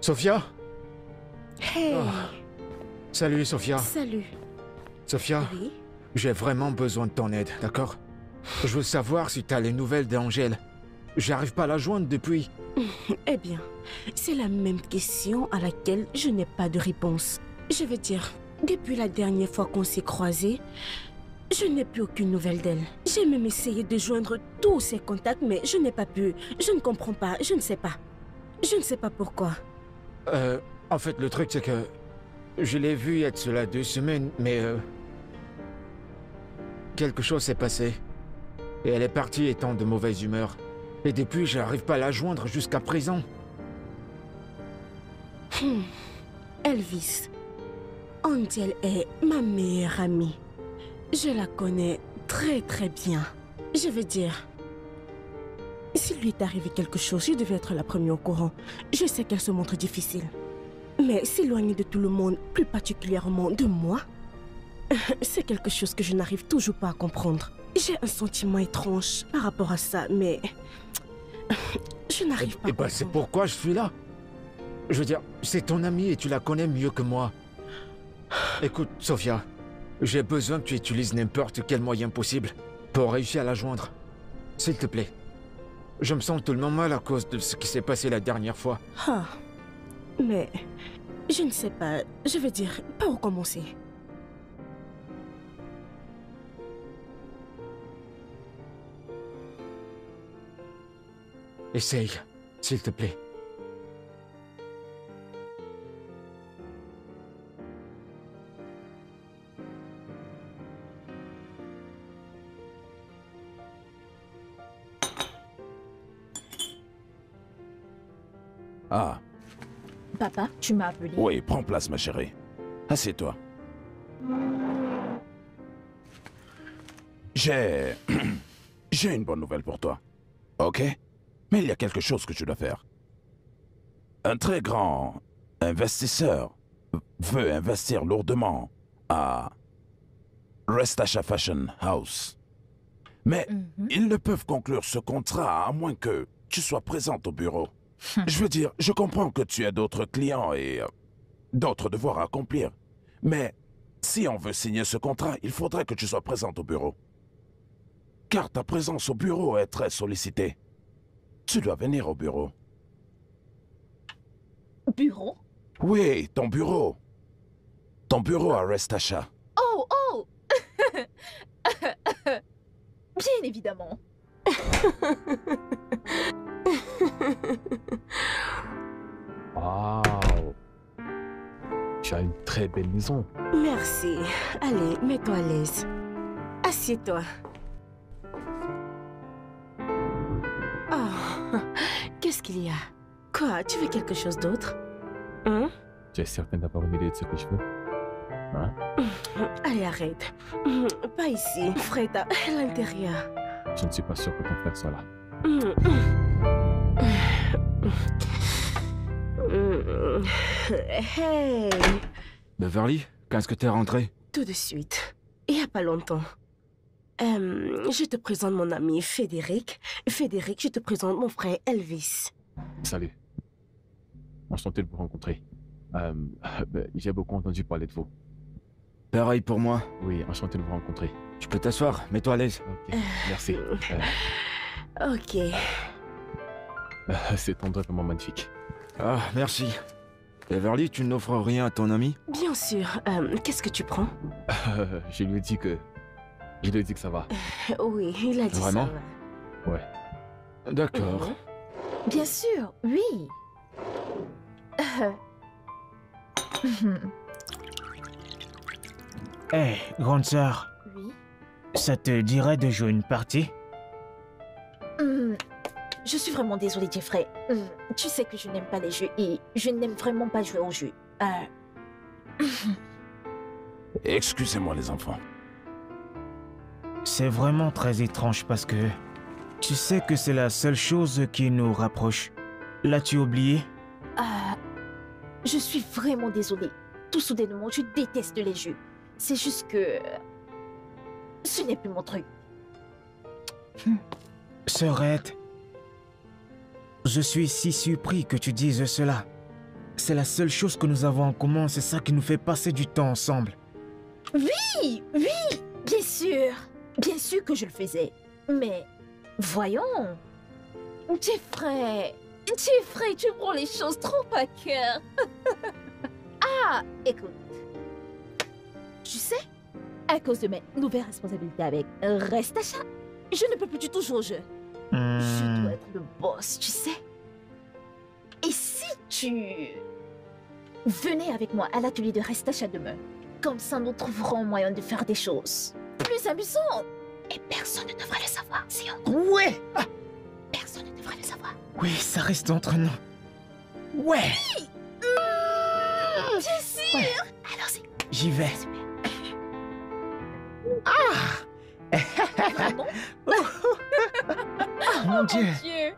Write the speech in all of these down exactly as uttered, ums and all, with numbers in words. Sophia? Hey! Oh. Salut, Sophia. Salut. Sophia? Oui? J'ai vraiment besoin de ton aide, d'accord? Je veux savoir si t'as les nouvelles d'Angèle. J'arrive pas à la joindre depuis. Eh bien, c'est la même question à laquelle je n'ai pas de réponse. Je veux dire, depuis la dernière fois qu'on s'est croisés, je n'ai plus aucune nouvelle d'elle. J'ai même essayé de joindre tous ses contacts, mais je n'ai pas pu. Je ne comprends pas, je ne sais pas. Je ne sais pas pourquoi. Euh, en fait, le truc, c'est que... Je l'ai vue il y a de cela deux semaines, mais... Euh, quelque chose s'est passé. Et elle est partie étant de mauvaise humeur. Et depuis, j'arrive pas à la joindre jusqu'à présent. Hmm. Elvis, Angèle est ma meilleure amie. Je la connais très très bien. Je veux dire, s'il lui est arrivé quelque chose, je devais être la première au courant. Je sais qu'elle se montre difficile. Mais s'éloigner de tout le monde, plus particulièrement de moi, c'est quelque chose que je n'arrive toujours pas à comprendre. J'ai un sentiment étrange par rapport à ça, mais je n'arrive pas à comprendre. Eh ben, c'est pourquoi je suis là. Je veux dire, c'est ton amie et tu la connais mieux que moi. Écoute, Sophia, j'ai besoin que tu utilises n'importe quel moyen possible pour réussir à la joindre. S'il te plaît. Je me sens tellement mal à cause de ce qui s'est passé la dernière fois. Ah, mais je ne sais pas, je veux dire, pas où commencer. Essaye, s'il te plaît. Ah. Papa, tu m'as appelé. Oui, prends place, ma chérie. Assieds-toi. J'ai... J'ai une bonne nouvelle pour toi. Ok? Mais il y a quelque chose que tu dois faire. Un très grand investisseur veut investir lourdement à Restacha Fashion House. Mais mm-hmm. ils ne peuvent conclure ce contrat à moins que tu sois présente au bureau. Je veux dire, je comprends que tu as d'autres clients et euh, d'autres devoirs à accomplir. Mais si on veut signer ce contrat, il faudrait que tu sois présente au bureau. Car ta présence au bureau est très sollicitée. Tu dois venir au bureau. Bureau? Oui, ton bureau. Ton bureau à Restacha. Oh, oh! Bien évidemment. Waouh! Tu as une très belle maison. Merci. Allez, mets-toi à l'aise. Assieds-toi. Oh, qu'est-ce qu'il y a? Quoi? Tu veux quelque chose d'autre? Hein? Tu es certaine d'avoir une idée de ce que je veux? Hein? Allez, arrête. Pas ici. Freda, à l'intérieur. Je ne suis pas sûr que ton frère soit là. Hey! Beverly, quand est-ce que t'es rentrée? Tout de suite. Il n'y a pas longtemps. Euh, je te présente mon ami Frédéric. Frédéric, je te présente mon frère Elvis. Salut. Enchanté de vous rencontrer. Euh, J'ai beaucoup entendu parler de vous. Pareil pour moi. Oui, enchanté de vous rencontrer. Tu peux t'asseoir, mets-toi à l'aise. Okay. Euh... Merci. Euh... Ok. C'est tendre vraiment magnifique. Ah, merci. Beverly, tu n'offres rien à ton ami? Bien sûr. Euh, Qu'est-ce que tu prends? euh, Je lui ai dit que... Je lui ai dit que ça va. Euh, oui, il a dit vraiment? Ça va. Ouais. D'accord. Mmh. Bien sûr, oui. Hé, hey, grande sœur. Oui? Ça te dirait de jouer une partie? Mmh. Je suis vraiment désolée, Jeffrey. Tu sais que je n'aime pas les jeux et je n'aime vraiment pas jouer aux jeux. Euh... Excusez-moi, les enfants. C'est vraiment très étrange parce que... Tu sais que c'est la seule chose qui nous rapproche. L'as-tu oublié? euh... Je suis vraiment désolée. Tout soudainement, je déteste les jeux. C'est juste que... Ce n'est plus mon truc. Sœurette... Je suis si surpris que tu dises cela. c'est la seule chose que nous avons en commun, c'est ça qui nous fait passer du temps ensemble. Oui, oui, bien sûr. Bien sûr que je le faisais. Mais, voyons. Jeffrey, Jeffrey, tu prends les choses trop à cœur. Ah, écoute. Tu sais, à cause de mes nouvelles responsabilités avec Restacha, je ne peux plus du tout jouer au jeu. Mmh. Je dois être le boss, tu sais. Et si tu... venais avec moi à l'atelier de Restacha demain, comme ça nous trouverons moyen de faire des choses plus amusantes. Et personne ne devrait le savoir, si on... Ouais ah. Personne ne devrait le savoir. Oui, ça reste entre nous. Ouais. Oui. Mmh. Bien sûr. Ouais. Alors c'est... J'y vais. Ah. Pardon. Oh. Oh, mon Dieu, mon Dieu.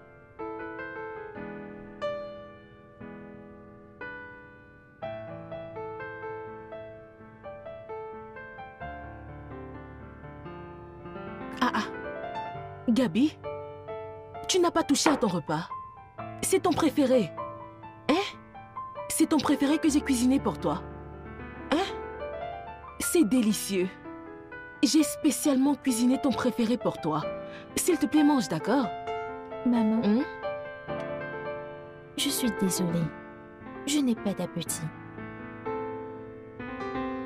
Ah ah, Gabi, tu n'as pas touché à ton repas. C'est ton préféré. Hein? C'est ton préféré que j'ai cuisiné pour toi. Hein? C'est délicieux. J'ai spécialement cuisiné ton préféré pour toi. S'il te plaît, mange, d'accord? Maman, hum? Je suis désolée. Je n'ai pas d'appétit.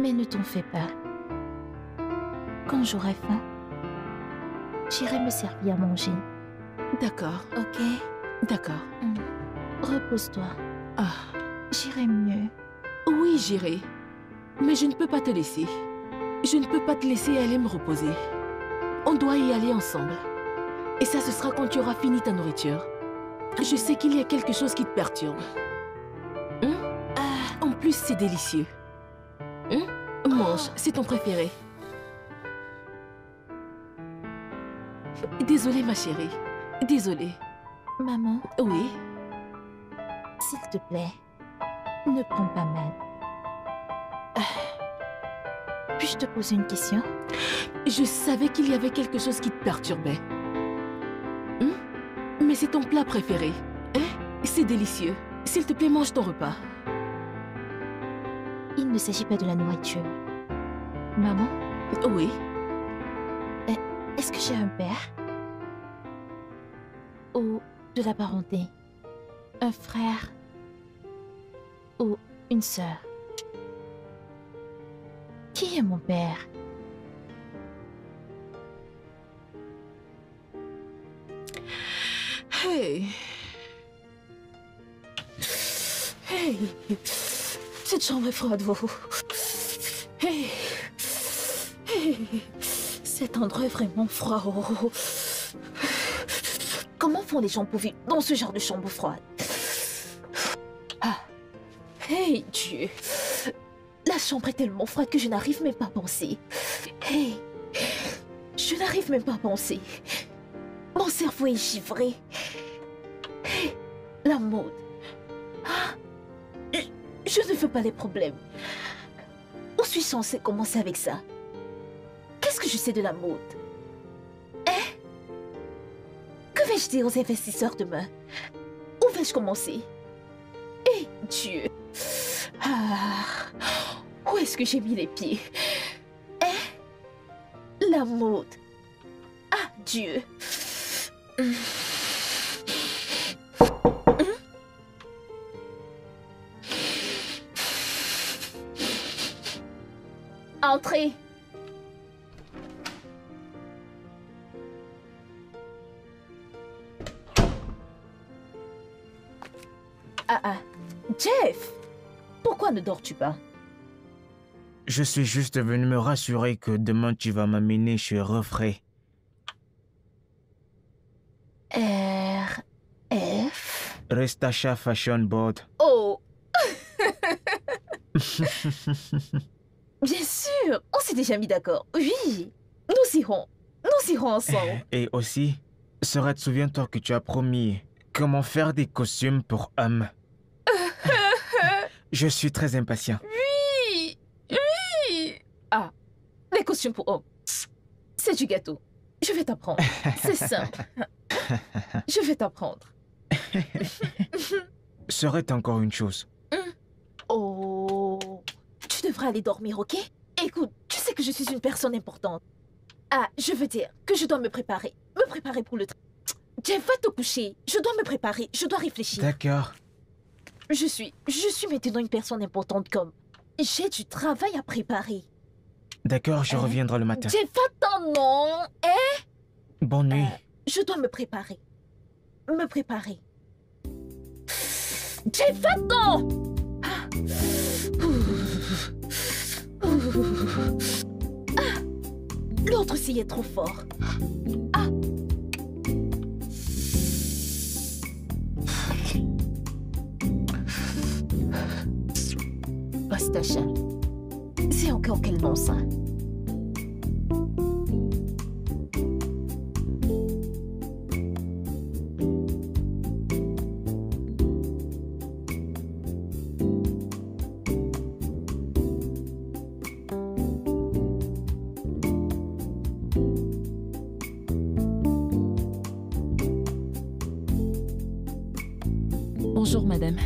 Mais ne t'en fais pas. Quand j'aurai faim, j'irai me servir à manger. D'accord. Ok. D'accord. Mmh. Repose-toi. Ah. J'irai mieux. Oui, j'irai. Mais je ne peux pas te laisser. Je ne peux pas te laisser aller me reposer. On doit y aller ensemble. Et ça, ce sera quand tu auras fini ta nourriture. Je sais qu'il y a quelque chose qui te perturbe. Mmh? Ah. En plus, c'est délicieux. Mmh? Mange, oh. C'est ton préféré. Désolée, ma chérie. Désolée. Maman? Oui? S'il te plaît, ne prends pas mal. Euh, Puis-je te poser une question? Je savais qu'il y avait quelque chose qui te perturbait. Hum? Mais c'est ton plat préféré. Hein? C'est délicieux. S'il te plaît, mange ton repas. Il ne s'agit pas de la nourriture. Maman? Oui? Est-ce que j'ai un père? Ou de la parenté? Un frère? Ou une sœur? Qui est mon père? Hey! Hey! Cette chambre est froide, vous! Hey! Hey! Cet endroit est vraiment froid. Oh, oh, oh. Comment font les gens pour vivre dans ce genre de chambre froide? Ah. Hey, Dieu. La chambre est tellement froide que je n'arrive même pas à penser. Hey. Je n'arrive même pas à penser. Mon cerveau est givré. Hey. La mode. Ah. Je ne veux pas les problèmes. Où suis-je censée commencer avec ça? Qu'est-ce que je sais de la mode? Hein? Que vais-je dire aux investisseurs demain? Où vais-je commencer? Eh Dieu! Ah, où est-ce que j'ai mis les pieds? Hein? La mode! Ah Dieu! Hum. Hum. Entrez! Ah ah, Jeff, pourquoi ne dors-tu pas? Je suis juste venu me rassurer que demain tu vas m'amener chez Refray. R F Restacha Fashion Board. Oh. Bien sûr, on s'est déjà mis d'accord. Oui, nous irons, nous irons ensemble. Et aussi, Sorette, souviens-toi que tu as promis comment faire des costumes pour hommes. Je suis très impatient. Oui, oui. Ah, les costumes pour hommes, c'est du gâteau. Je vais t'apprendre, c'est simple. Je vais t'apprendre. Serait encore une chose. Mm. tu devras aller dormir, ok? Écoute, tu sais que je suis une personne importante. Ah, je veux dire que je dois me préparer. Me préparer pour le travail. Jeff, va te coucher. Je dois me préparer. Je dois réfléchir. D'accord. Je suis... Je suis maintenant une personne importante comme... J'ai du travail à préparer. D'accord, je euh, reviendrai le matin. Jeff, attends, non. Eh? Bonne nuit. Euh, je dois me préparer. Me préparer. Jeff, attends! Ah. Ah. L'autre s'y est trop fort. Ah. Restacha, c'est encore quel nom ça? Bonjour madame.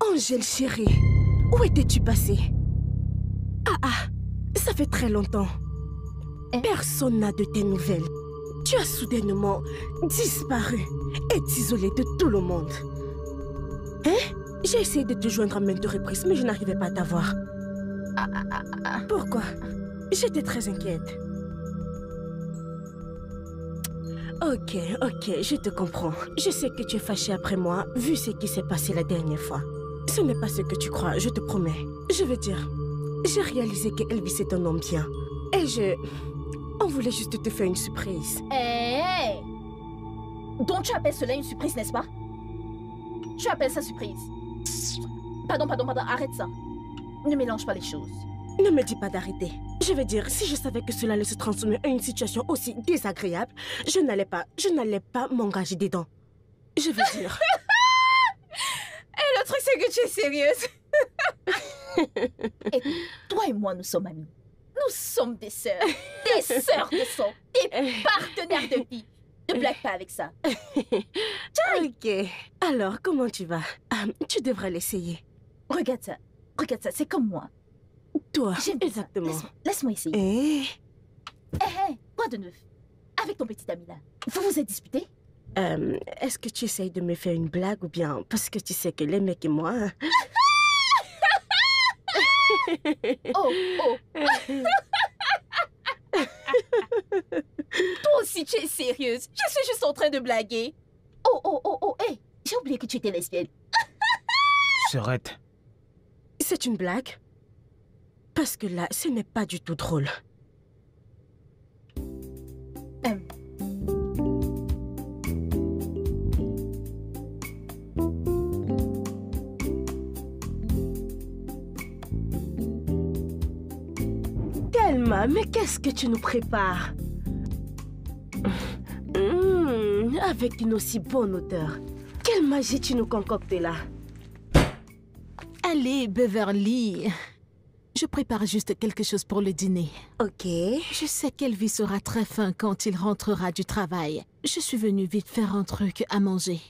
Angèle chérie, où étais-tu passée? Ah ah, ça fait très longtemps. Personne n'a de tes nouvelles. Tu as soudainement disparu et t'isolé de tout le monde. Hein? J'ai essayé de te joindre à maintes reprises, mais je n'arrivais pas à t'avoir. Ah, ah, ah. Pourquoi? J'étais très inquiète. Ok, ok, je te comprends. Je sais que tu es fâchée après moi, vu ce qui s'est passé la dernière fois. Ce n'est pas ce que tu crois, je te promets. Je veux dire, j'ai réalisé que Elvis est un homme bien. Et je... On voulait juste te faire une surprise. Hé hey! Donc tu appelles cela une surprise, n'est-ce pas? Tu appelles ça surprise. Pardon, pardon, pardon, arrête ça. Ne mélange pas les choses. Ne me dis pas d'arrêter. Je veux dire, si je savais que cela allait se transformer en une situation aussi désagréable, je n'allais pas, je n'allais pas m'engager dedans. Je veux dire... Le truc, c'est que tu es sérieuse. Et toi et moi, nous sommes amis. Nous sommes des sœurs. Des sœurs de sang. Des partenaires de vie. Ne blague pas avec ça. Ok. Alors, comment tu vas? um, Tu devrais l'essayer. Regarde ça. Regarde ça. C'est comme moi. Toi, exactement. Laisse-moi laisse essayer. Hé, hé, hé. Quoi de neuf? Avec ton petit ami là. Vous vous êtes disputé? Euh, Est-ce que tu essayes de me faire une blague ou bien parce que tu sais que les mecs et moi... Oh, oh. Toi aussi, tu es sérieuse. Je suis juste en train de blaguer. Oh, oh, oh, oh, hé. Hey, j'ai oublié que tu étais lesbienne. Serette. C'est une blague? Parce que là, ce n'est pas du tout drôle. Euh. Mais qu'est-ce que tu nous prépares? Mmh, avec une aussi bonne odeur. Quelle magie tu nous concoctes là? Allez, Beverly. Je prépare juste quelque chose pour le dîner. Ok. Je sais qu'Elvis sera très faim quand il rentrera du travail. Je suis venue vite faire un truc à manger.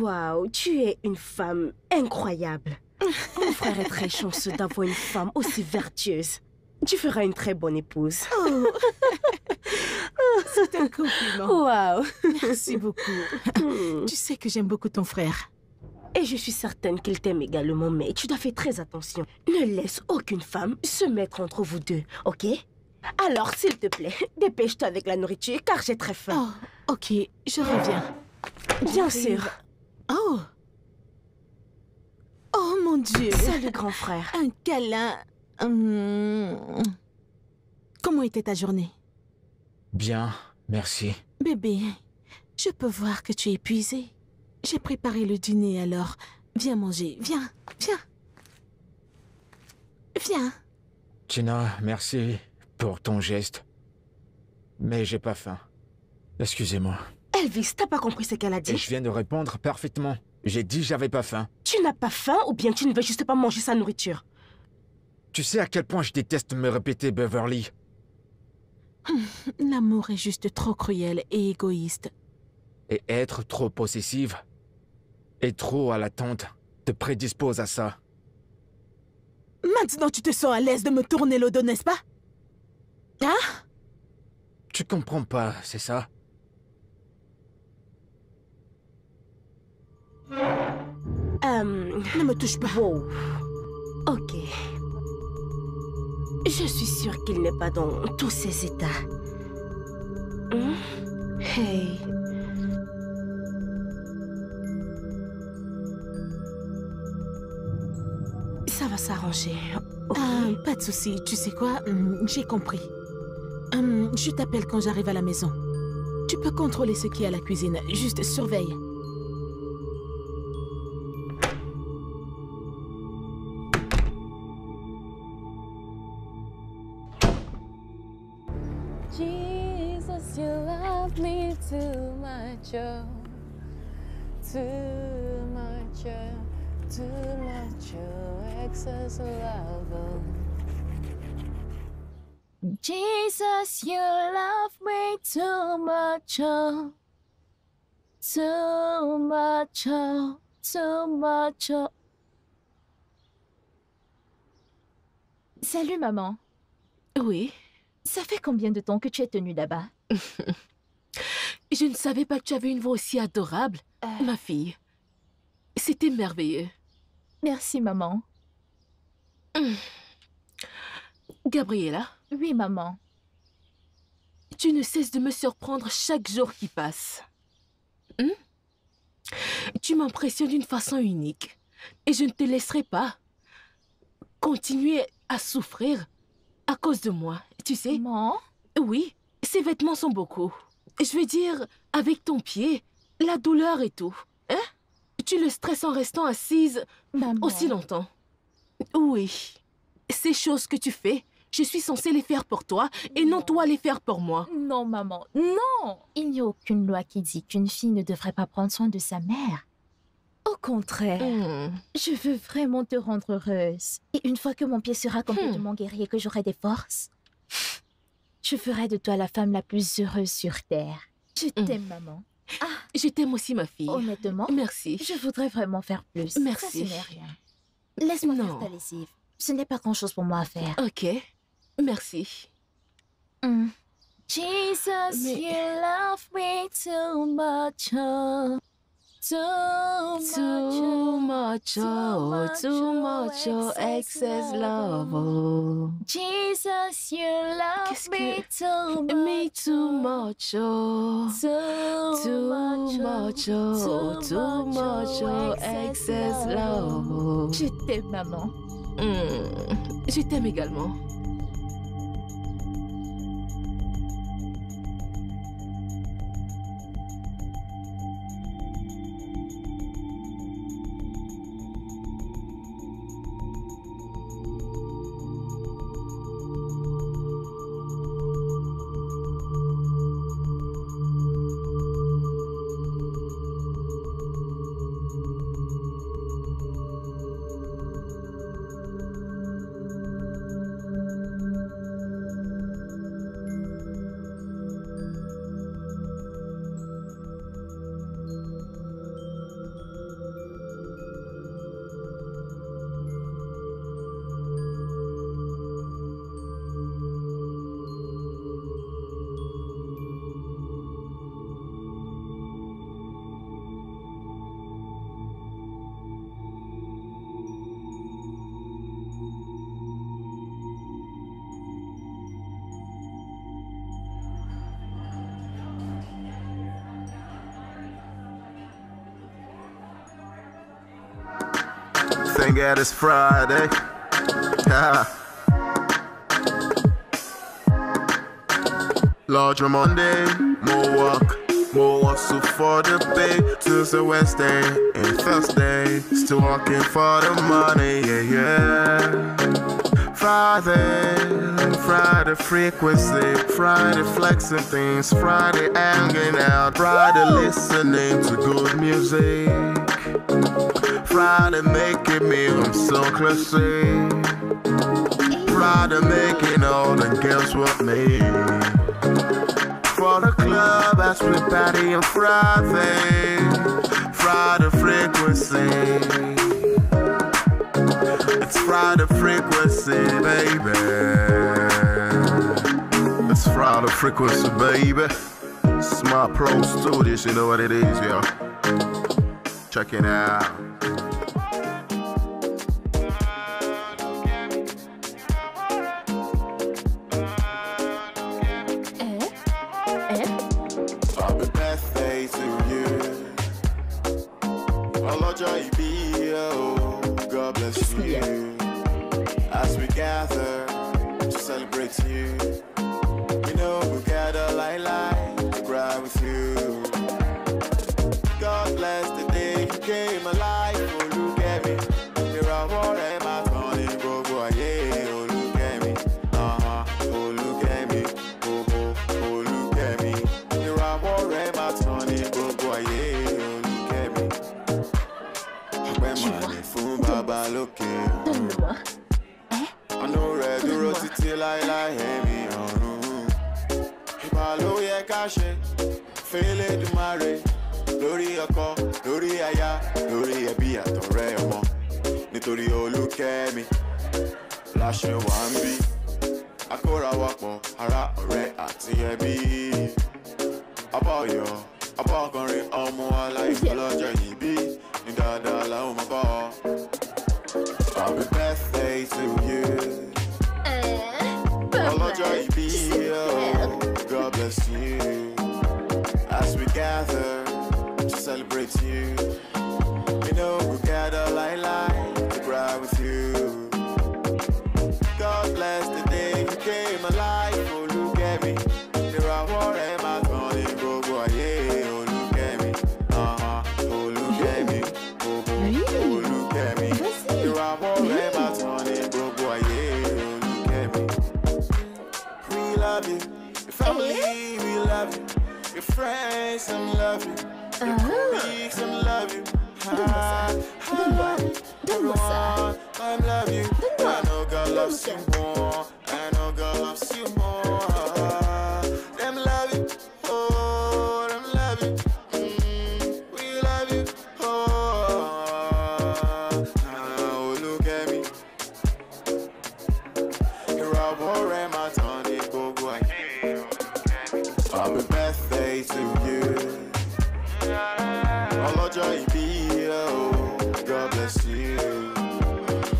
Waouh, tu es une femme incroyable. Mon frère est très chanceux d'avoir une femme aussi vertueuse. Tu feras une très bonne épouse. Oh. C'est un compliment. Waouh. Merci beaucoup. Tu sais que j'aime beaucoup ton frère. Et je suis certaine qu'il t'aime également, mais tu dois faire très attention. Ne laisse aucune femme se mettre entre vous deux, ok? Alors, s'il te plaît, dépêche-toi avec la nourriture, car j'ai très faim. Oh, ok, je reviens. Bien sûr. Oh. Oh, mon Dieu. Salut, grand frère. Un câlin. Hum... Comment était ta journée? Bien, merci. Bébé, je peux voir que tu es épuisée. J'ai préparé le dîner alors. Viens manger, viens, viens. Viens. Tina, merci pour ton geste. Mais j'ai pas faim. Excusez-moi. Elvis, t'as pas compris ce qu'elle a dit? Et je viens de répondre parfaitement. J'ai dit j'avais pas faim. Tu n'as pas faim ou bien tu ne veux juste pas manger sa nourriture? Tu sais à quel point je déteste me répéter, Beverly. L'amour est juste trop cruel et égoïste. Et être trop possessive et trop à l'attente te prédispose à ça. Maintenant, tu te sens à l'aise de me tourner le dos, n'est-ce pas? Hein? Tu comprends pas, c'est ça? Euh... Ne me touche pas. Wow. Ok. Je suis sûre qu'il n'est pas dans tous ses états. Hmm? Hey... Ça va s'arranger. Okay. Ah, pas de souci. Tu sais quoi? J'ai compris. Hum, je t'appelle quand j'arrive à la maison. Tu peux contrôler ce qu'il y a à la cuisine. Juste surveille. Jesus, you love me too much, oh. Too much, oh. Too much of excess love. Jesus, you love me too much. Oh. Too much. Oh. Too much. Oh. Salut, maman. Oui. Ça fait combien de temps que tu es tenue là-bas? Je ne savais pas que tu avais une voix aussi adorable, euh... ma fille. C'était merveilleux. Merci, maman. Mmh. Gabriella? Oui, maman. Tu ne cesses de me surprendre chaque jour qui passe. Mmh? Tu m'impressionnes d'une façon unique. Et je ne te laisserai pas continuer à souffrir à cause de moi, tu sais. Maman? Oui, ces vêtements sont beaucoup. Je veux dire, avec ton pied, la douleur et tout. Hein? Tu le stresses en restant assise maman. Aussi longtemps. Oui. Ces choses que tu fais, je suis censée les faire pour toi et non, non toi les faire pour moi. Non, maman. Non! Il n'y a aucune loi qui dit qu'une fille ne devrait pas prendre soin de sa mère. Au contraire. Mmh. Je veux vraiment te rendre heureuse. Et une fois que mon pied sera complètement mmh. guéri et que j'aurai des forces, je ferai de toi la femme la plus heureuse sur Terre. Je mmh. t'aime, maman. Ah, je t'aime aussi, ma fille. Honnêtement, merci. Je voudrais vraiment faire plus. Merci. Ça, ce n'est rien. Laisse-moi faire ta lessive. Ce n'est pas grand-chose pour moi à faire. Ok, merci. Mm. Jesus, mais... you love me too much, oh. Too much, too much, oh. Too much, oh. Excess love, oh. Jesus, you love me too much, me too much, oh. Too much, oh. Too much, oh. Excess love, oh. Je t'aime, maman. Mmh. Je t'aime également. Thank God it's Friday. Larger Monday, more work, more hustle for the pay. Tuesday, Wednesday, and Thursday, still working for the money. Yeah, yeah. Friday, Friday. Friday frequency, Friday flexing things, Friday hanging out, Friday listening to good music, Friday making me, I'm so classy, Friday making all the girls with me, for the club as we party on Friday, Friday frequency. It's Friday frequency, baby. It's Friday frequency, baby. Smart Pro Studios, you know what it is, yo. Check it out. Eh? Eh? Happy birthday to you. My Lord, you be yo. God bless you as we gather to celebrate you. You know we gather like light to cry with you. God bless the day you came alive. Oh look at me, here I want my money, go go yeah. Oh look at me, uh huh. Oh look at me, oh oh oh look at me, here I want my money, go go yeah. Oh look at me, when my Baba look at me. I know red duro titi lai lai hemi onu. Ibalo ye kashe, fele du mare. Lori oko, lori aya, lori ebi atore omo. Nitori o look at me. Lashe wambi. Akora wapo, ara ore ati ebi. Aba yo, aba konre omo ala ikolojo yibi. Nidada la o maba. Happy birthday to you. Oh Lord, joy be you. God bless you. As we gather to celebrate you, you know we gather like light to cry with you. God bless the day you came alive. Oh look at me, there are war and my money go go yeah. Oh look at me, uh huh. Oh look at me, oh oh, oh look at me. I won't let my tongue go, boy, yeah, look at me. We love you, your family, we love you, your friends, I love you, your colleagues, I love you. I, I, I, I love you, I know God loves you more, I know God loves you more. Them love you, oh, them love you, mm, we love you, oh. Happy birthday to you. Oh Lord, joy be oh. God bless you.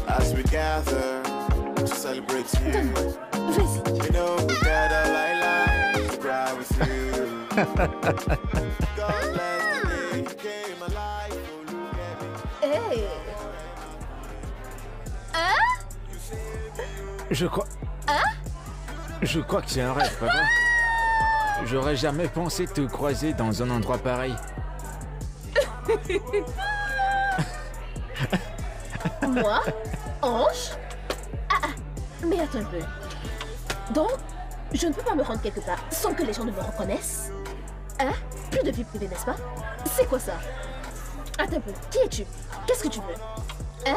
As we gather to celebrate you, we know we gather like life to cry with you. God bless the day you came alive. Hey. Hein? Je crois. Hein? Je crois que c'est un rêve, papa. J'aurais jamais pensé te croiser dans un endroit pareil. Moi, Ange? Ah, ah, mais attends un peu. Donc, je ne peux pas me rendre quelque part sans que les gens ne me reconnaissent. Hein? Plus de vie privée, n'est-ce pas? C'est quoi ça? Attends un peu, qui es-tu? Qu'est-ce que tu veux? Hein?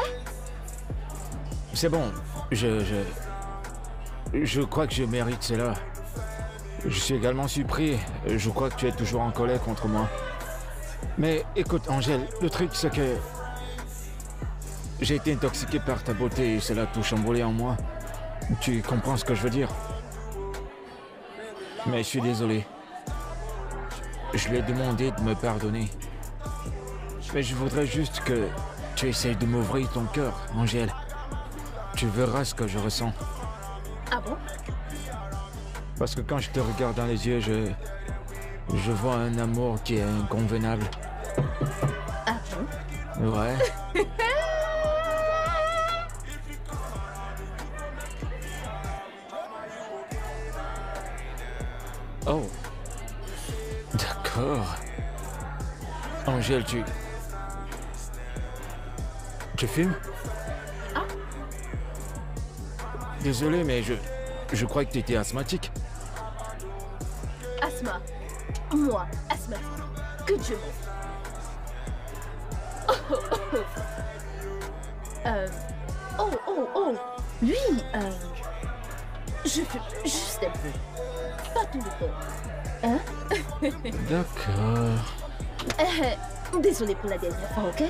C'est bon, je, je... Je crois que je mérite cela. Je suis également surpris. Je crois que tu es toujours en colère contre moi. Mais écoute, Angèle, le truc, c'est que... J'ai été intoxiqué par ta beauté et cela a tout chamboulé en moi. Tu comprends ce que je veux dire? Mais je suis désolé. Je lui ai demandé de me pardonner. Mais je voudrais juste que tu essayes de m'ouvrir ton cœur, Angèle. Tu verras ce que je ressens. Ah bon? Parce que quand je te regarde dans les yeux, je... Je vois un amour qui est inconvenable. Ah bon? Ouais. Oh. D'accord. Angèle, tu... Tu fumes? Ah. Désolé, mais je... Je croyais que t'étais asthmatique. Asthma. Moi, asthmatique. Que Dieu m'en... Oh, oh, oh. Euh... Oh, oh, oh. Lui, euh... je fume juste un peu. Pas tout le temps. Hein? D'accord. Euh, désolée pour la dernière fois, ok?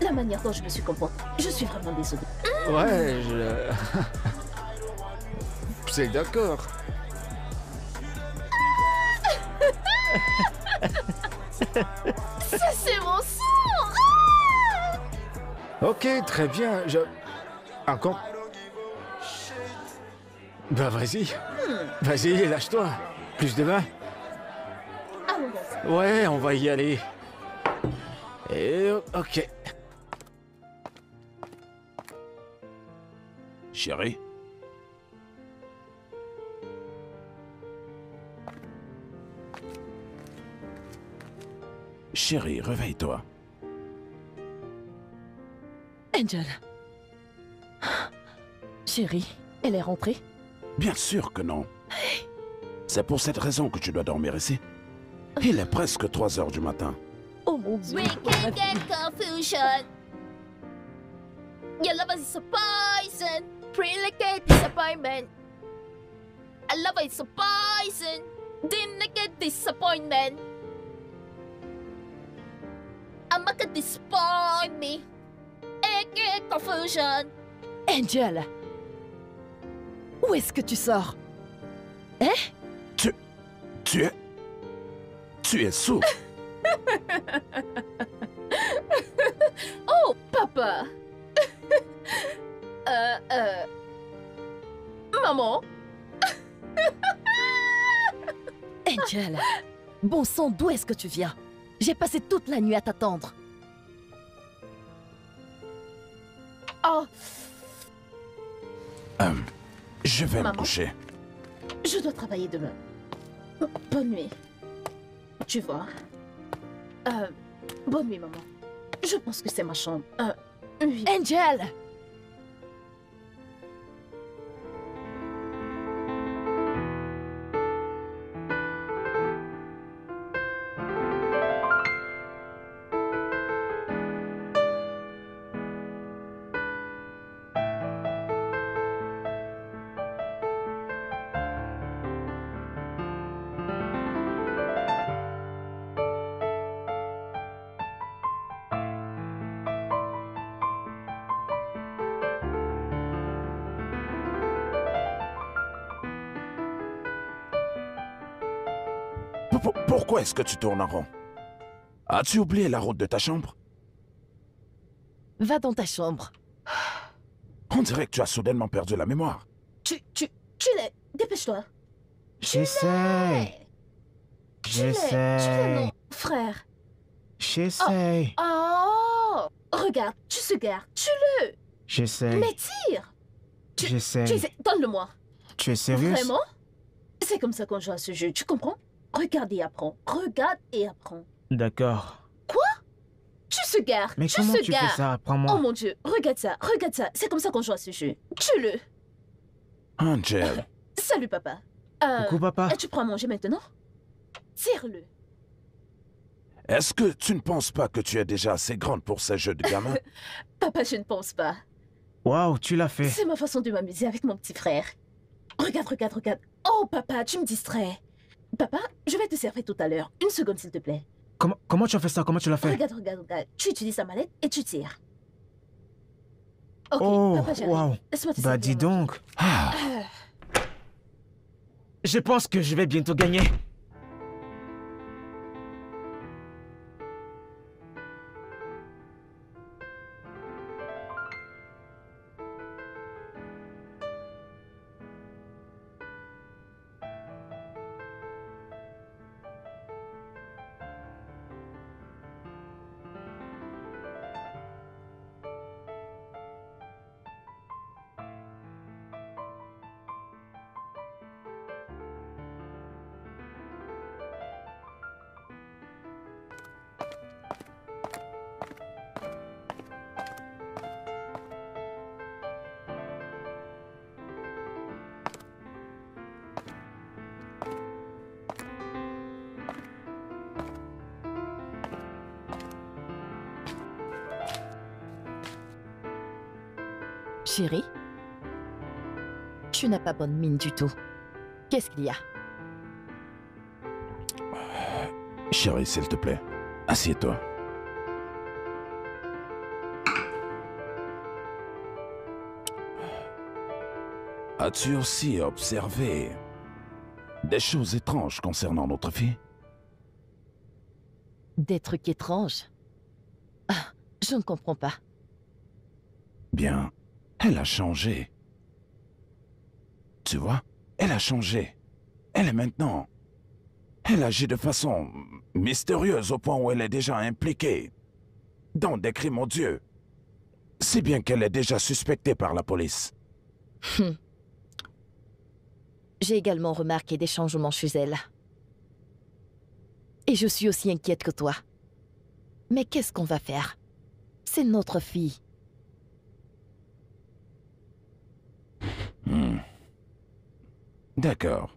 La manière dont je me suis comportée. Je suis vraiment désolée. Ouais, je... C'est d'accord. Ça, c'est mon sang. Ok, très bien. Je... Encore? Bah, vas-y. Hmm. Vas-y, lâche-toi. Plus de vin? Ouais, on va y aller. Et... ok. Chérie? Chérie, réveille-toi. Angel. Chérie, elle est rentrée? Bien sûr que non. C'est pour cette raison que tu dois dormir ici. Il est presque trois heures du matin. Oh mon Dieu. We can get confusion. Your love is a poison. Predicate disappointment. I love is a poison. Didn't get disappointment. I'm not gonna disappoint me. I get confusion. Angel, où est-ce que tu sors? Hein? Tu... tu es... tu es sourd. Oh, papa. Euh... euh... Maman. Angel, bon sang, d'où est-ce que tu viens? J'ai passé toute la nuit à t'attendre. Oh. Euh, je vais Maman, me coucher. Je dois travailler demain. Bonne nuit. Tu vois. Euh, bonne nuit, maman. Je pense que c'est ma chambre. Euh, oui. Angel! Pourquoi est-ce que tu tournes en rond? As-tu oublié la route de ta chambre? Va dans ta chambre. On dirait que tu as soudainement perdu la mémoire. Tu... tu... tu l'es... Dépêche-toi. J'essaie. J'essaie. Tu l'es, non, frère. J'essaie. Oh. Oh. Regarde, tu se gardes. Tue-le. J'essaie. Mais tire. J'essaie. Tu... Donne-le-moi. Tu es sérieux? Vraiment? C'est comme ça qu'on joue à ce jeu, tu comprends? Regarde et apprends. Regarde et apprends. D'accord. Quoi? Tu se gares. Mais tu comment se tu gares. Fais ça? Apprends-moi. Oh mon Dieu, regarde ça, regarde ça. C'est comme ça qu'on joue à ce jeu. Tue-le. Angel. Salut, papa. Euh, Coucou, papa. Tu prends à manger maintenant? Tire-le. Est-ce que tu ne penses pas que tu es déjà assez grande pour ces jeux de gamin? Papa, je ne pense pas. Waouh, tu l'as fait. C'est ma façon de m'amuser avec mon petit frère. Regarde, regarde, regarde. Oh, papa, tu me distrais. Papa, je vais te servir tout à l'heure. Une seconde, s'il te plaît. Comment, comment tu as fait ça? Comment tu l'as fait? Regarde, regarde, regarde. Tu utilises sa mallette et tu tires. Ok, oh, papa, j'arrive. Wow. Laisse-moi te servir. Bah, dis donc. Ah. Euh... Je pense que je vais bientôt gagner. Chérie, tu n'as pas bonne mine du tout. Qu'est-ce qu'il y a? Chérie, s'il te plaît, assieds-toi. As-tu aussi observé des choses étranges concernant notre fille? Des trucs étranges? Ah, je ne comprends pas. Bien, elle a changé. Tu vois, elle a changé. Elle est maintenant... Elle agit de façon mystérieuse au point où elle est déjà impliquée dans des crimes odieux. Si bien qu'elle est déjà suspectée par la police. Hum. J'ai également remarqué des changements chez elle. Et je suis aussi inquiète que toi. Mais qu'est-ce qu'on va faire? C'est notre fille. Hmm. D'accord.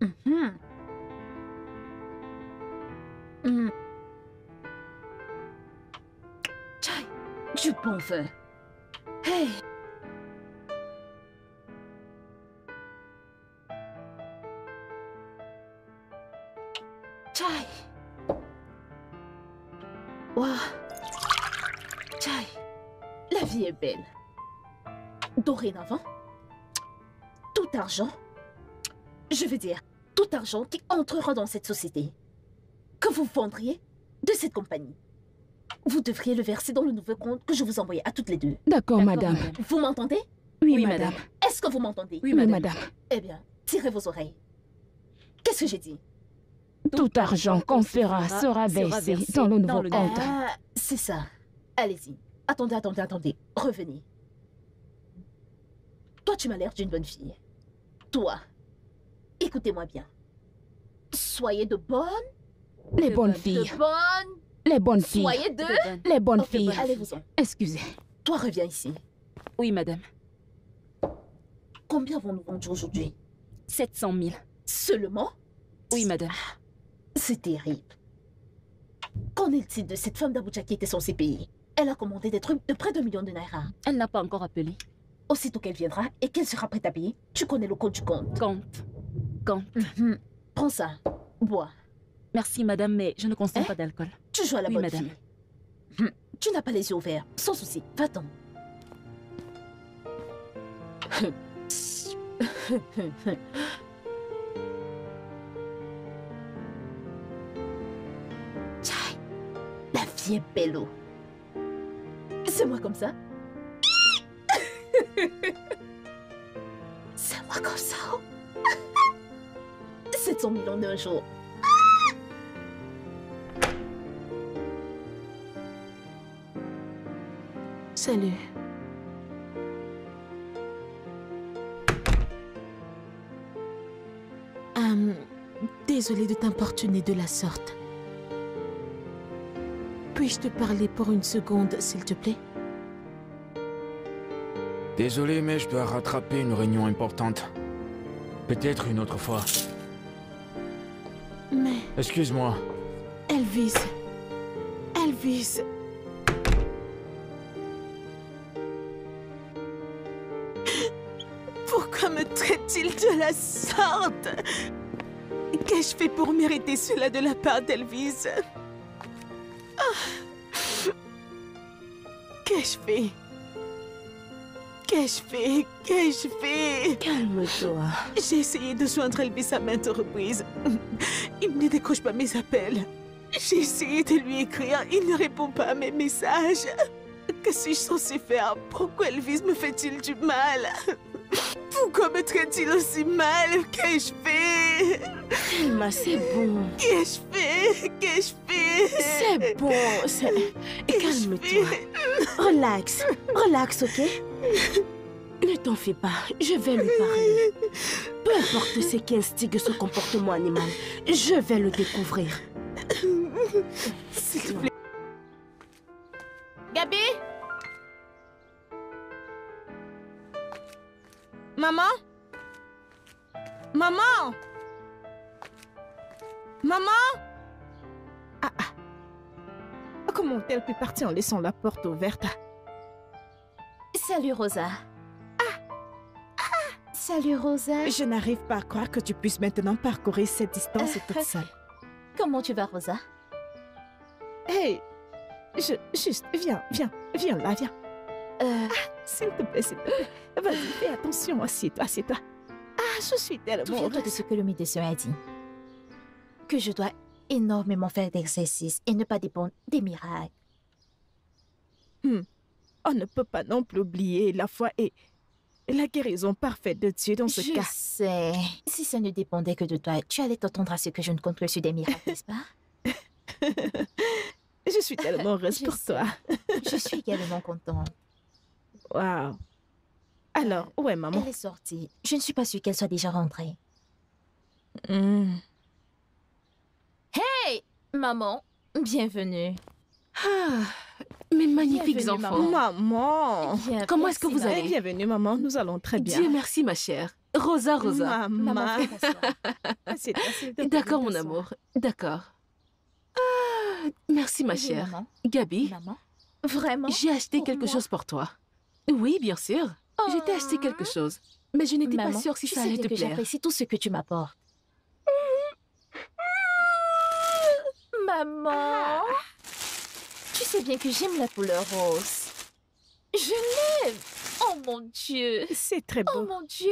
mm-hmm. mm. Du bon feu. Hey. Chai. Wow. Chai. La vie est belle. Dorénavant, tout argent, je veux dire, tout argent qui entrera dans cette société, que vous vendriez de cette compagnie, vous devriez le verser dans le nouveau compte que je vous envoyais à toutes les deux. D'accord, madame. Vous m'entendez? Oui, oui, madame. Est-ce que vous m'entendez? Oui, madame. madame. Eh bien, tirez vos oreilles. Qu'est-ce que j'ai dit? Tout, Tout argent qu'on fera sera versé dans le nouveau compte. Ah, c'est ça. Allez-y. Attendez, attendez, attendez. Revenez. Toi, tu m'as l'air d'une bonne fille. Toi, écoutez-moi bien. Soyez de bonnes... Les bonnes filles. De bonnes... Les bonnes filles. Soyez deux. Les bonnes okay, filles. Bon, allez-vous-en. Excusez. Toi, reviens ici. Oui, madame. Combien vont nous vendre aujourd'hui? sept cent mille. Seulement? Oui, madame. Ah, c'est terrible. Qu'en est-il de cette femme d'Abuja qui était censée payer? Elle a commandé des trucs de près de million de naira. Elle n'a pas encore appelé. Aussitôt qu'elle viendra et qu'elle sera prête à payer, tu connais le code du compte. Compte. Compte. Mm-hmm. Prends ça. Bois. Merci, madame, mais je ne consomme eh? pas d'alcool. Tu joues à la oui, bonne madame. fille. Tu n'as pas les yeux ouverts. Sans souci. Va-t'en. La vie est belle. C'est moi comme ça. C'est moi comme ça. sept cent mille en un jour. Salut. Euh, désolée de t'importuner de la sorte. Puis-je te parler pour une seconde, s'il te plaît? Désolée, mais je dois rattraper une réunion importante. Peut-être une autre fois. Mais... Excuse-moi. Elvis. Elvis. Traite-t-il de la sorte? Qu'ai-je fait pour mériter cela de la part d'Elvis? Oh. Qu'ai-je fait? Qu'ai-je fait? Qu'ai-je fait? Calme-toi. J'ai essayé de joindre Elvis à maintes reprises. Il ne décroche pas mes appels. J'ai essayé de lui écrire. Il ne répond pas à mes messages. Que suis-je censée faire? Pourquoi Elvis me fait-il du mal? Pourquoi me traite-t-il aussi mal? Qu'ai-je fait? Elma, c'est bon. Qu'ai-je fait? Qu'ai-je fait? C'est bon. Calme-toi. Relax. Relax, ok? Ne t'en fais pas. Je vais lui parler. Peu importe ce qui instigue ce comportement animal, je vais le découvrir. S'il te plaît. Gabi? Maman? Maman? Maman? comment elle peut partir en laissant la porte ouverte? Salut Rosa. Ah! Ah! Salut Rosa. Je n'arrive pas à croire que tu puisses maintenant parcourir cette distance euh, toute seule. Comment tu vas Rosa? Hey! Je... juste... viens, viens, viens là, viens. Euh... Ah, s'il te plaît, s'il te plaît. Vas-y, fais attention, assieds-toi, assieds-toi. Ah, je suis tellement heureuse. Souviens-toi de ce que le médecin a dit. Que je dois énormément faire d'exercice et ne pas dépendre des miracles. Hmm. On ne peut pas non plus oublier la foi et la guérison parfaite de Dieu dans ce je cas. Je sais. Si ça ne dépendait que de toi, tu allais t'entendre à ce que je ne compte que sur des miracles, n'est-ce pas? Je suis tellement heureuse pour sais. toi. Je suis également contente. Waouh. Alors, où est maman? Elle est sortie. Je ne suis pas sûre qu'elle soit déjà rentrée. Mm. Hey, maman, bienvenue. Ah, mes magnifiques bienvenue, enfants. Maman, maman. Comment est-ce que vous allez? Bienvenue, maman. Nous allons très bien. Dieu merci, ma chère. Rosa, Rosa. Maman. maman D'accord, mon amour. D'accord. Ah, merci, ma chère. Maman. Gabi. Maman. Vraiment? J'ai acheté pour quelque moi? chose pour toi. Oui, bien sûr. Oh. J'ai acheté quelque chose, mais je n'étais pas sûre si ça allait te plaire. J'apprécie tout ce que tu m'apportes. Maman, ah. Tu sais bien que j'aime la couleur rose. Je l'aime. Oh mon Dieu. C'est très beau. Oh mon Dieu.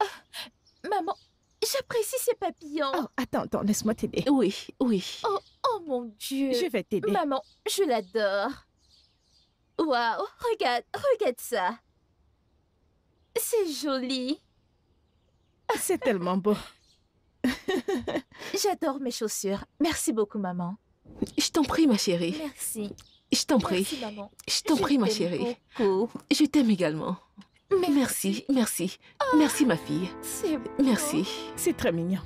Ah, maman, j'apprécie ces papillons. Oh, attends, attends, laisse-moi t'aider. Oui, oui. Oh, oh mon Dieu. Je vais t'aider. Maman, je l'adore. Waouh, regarde, regarde ça. C'est joli. C'est tellement beau. J'adore mes chaussures. Merci beaucoup, maman. Je t'en prie, ma chérie. Merci. Je t'en prie. Maman. Je t'en prie, ma chérie. Beaucoup. Je t'aime également. Merci, merci. Merci, oh, merci ma fille. C'est beau. Merci. C'est très mignon.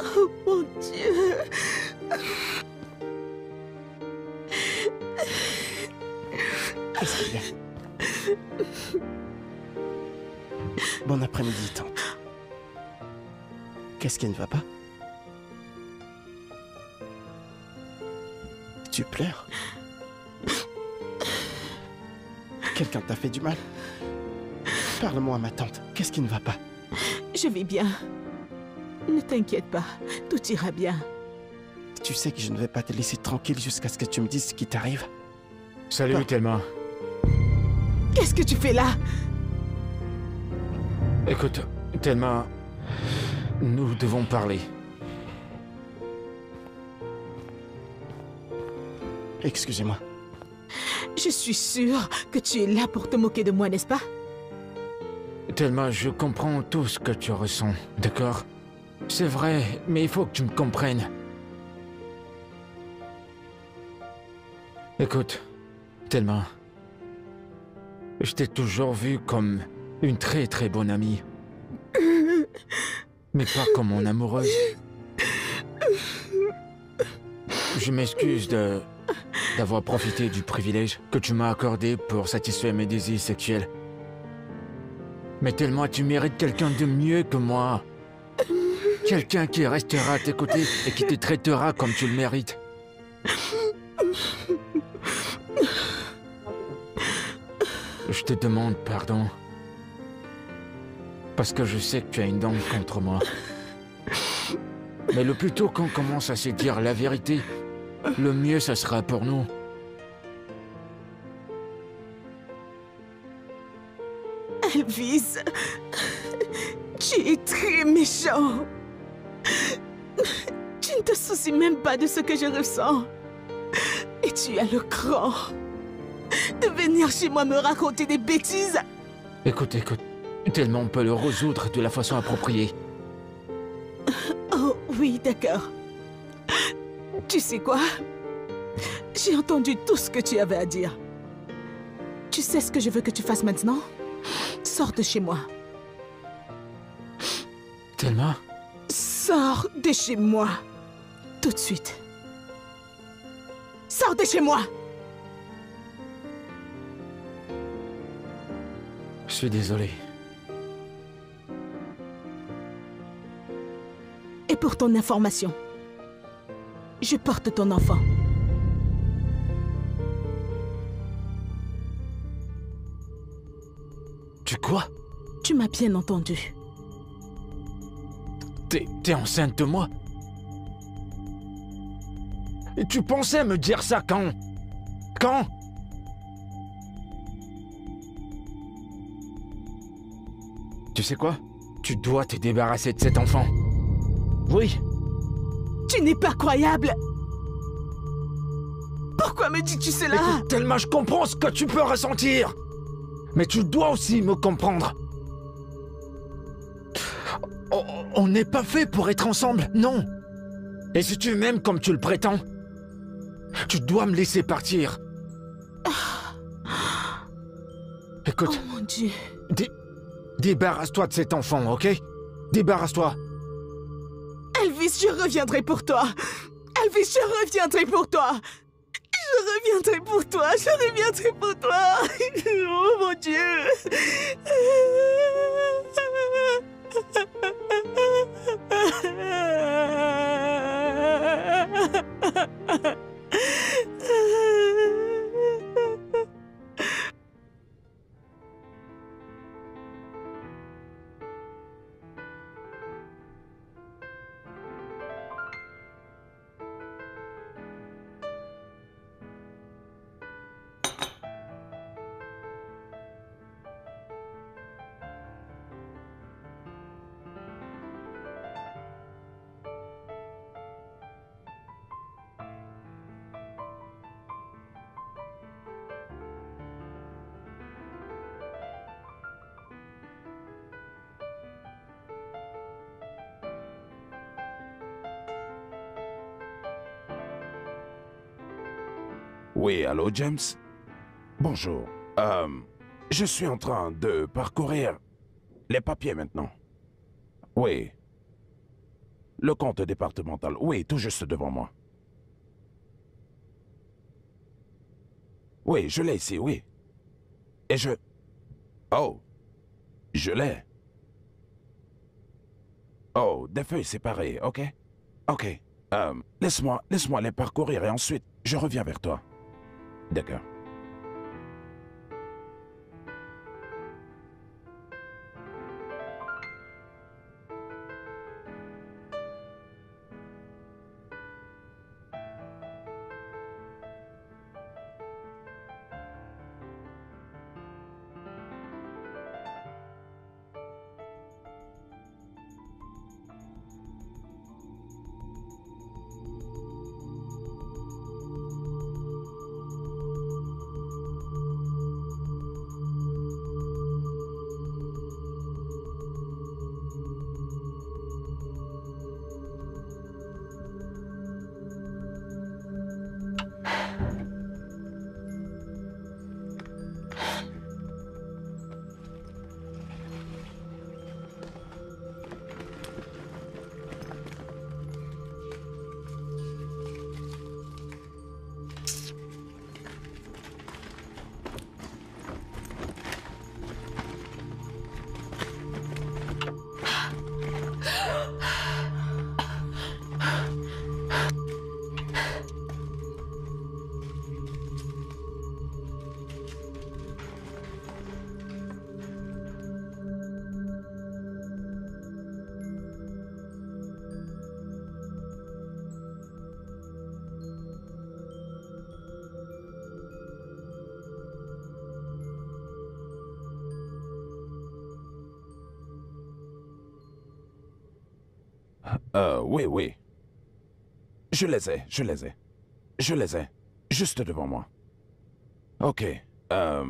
Oh mon Dieu. Qu'est-ce qu'il y a? Bon après-midi, tante. Qu'est-ce qui ne va pas? Tu pleures? Quelqu'un t'a fait du mal? Parle-moi à ma tante. Qu'est-ce qui ne va pas? Je vais bien. Ne t'inquiète pas. Tout ira bien. Tu sais que je ne vais pas te laisser tranquille jusqu'à ce que tu me dises ce qui t'arrive. Salut, bah. Thelma. Qu'est-ce que tu fais là? Écoute, Thelma, nous devons parler. Excusez-moi. Je suis sûre que tu es là pour te moquer de moi, n'est-ce pas? Thelma, je comprends tout ce que tu ressens, d'accord? C'est vrai, mais il faut que tu me comprennes. Écoute, Thelma, je t'ai toujours vue comme une très très bonne amie. Mais pas comme mon amoureuse. Je m'excuse de... d'avoir profité du privilège que tu m'as accordé pour satisfaire mes désirs sexuels. Mais tellement tu mérites quelqu'un de mieux que moi. Quelqu'un qui restera à tes côtés et qui te traitera comme tu le mérites. Je te demande pardon. Parce que je sais que tu as une dent contre moi. Mais le plus tôt qu'on commence à se dire la vérité, le mieux ça sera pour nous. Elvis, tu es très méchant. Tu ne te soucies même pas de ce que je ressens. Et tu as le cran de venir chez moi me raconter des bêtises. Écoute, écoute, tellement on peut le résoudre de la façon appropriée. Oh oui, d'accord. Tu sais quoi? J'ai entendu tout ce que tu avais à dire. Tu sais ce que je veux que tu fasses maintenant? Sors de chez moi. Thelma? Sors de chez moi. Tout de suite. Sors de chez moi! Je suis désolé. Et pour ton information, je porte ton enfant. Tu quoi? Tu m'as bien entendu. T'es... t'es enceinte de moi? Et tu pensais me dire ça quand? Quand? Tu sais quoi? Tu dois te débarrasser de cet enfant. Oui. Tu n'es pas croyable. Pourquoi me dis-tu cela? Écoute, Thelma, je comprends ce que tu peux ressentir. Mais tu dois aussi me comprendre. On n'est pas fait pour être ensemble, non. Et si tu m'aimes comme tu le prétends, tu dois me laisser partir. Écoute, oh mon Dieu. Dé débarrasse-toi de cet enfant, ok? Débarrasse-toi. Elvis, je reviendrai pour toi. Elvis, je reviendrai pour toi. Je reviendrai pour toi, je reviendrai pour toi. Oh mon Dieu. Oui, allô, James? Bonjour. Euh, Je suis en train de parcourir les papiers maintenant. Oui. Le compte départemental. Oui, tout juste devant moi. Oui, je l'ai ici, oui. Et je... Oh. Je l'ai. Oh, des feuilles séparées, ok? Ok. Euh, laisse-moi, laisse-moi les parcourir et ensuite, je reviens vers toi. D'accord. Euh, oui, oui. Je les ai, je les ai. Je les ai. Juste devant moi. Ok. Euh...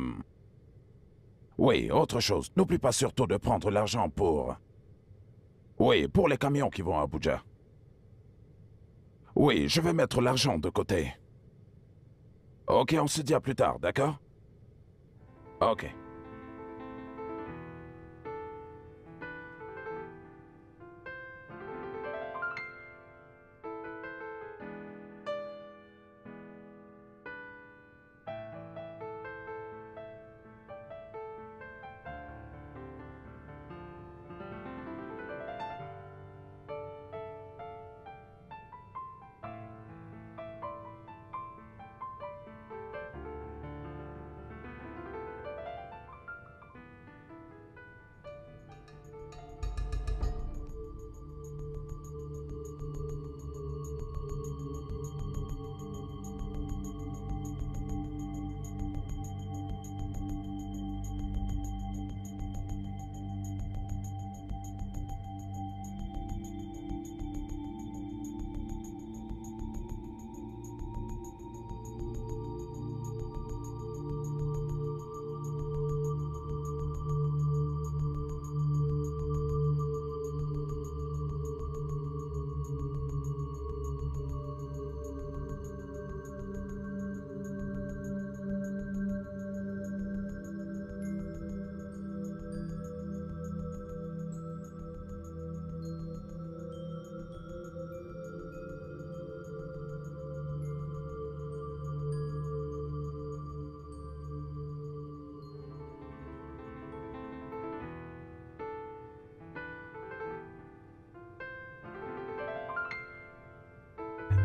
Oui, autre chose. N'oublie pas surtout de prendre l'argent pour... Oui, pour les camions qui vont à Abuja. Oui, je vais mettre l'argent de côté. Ok, on se dit à plus tard, d'accord? Ok.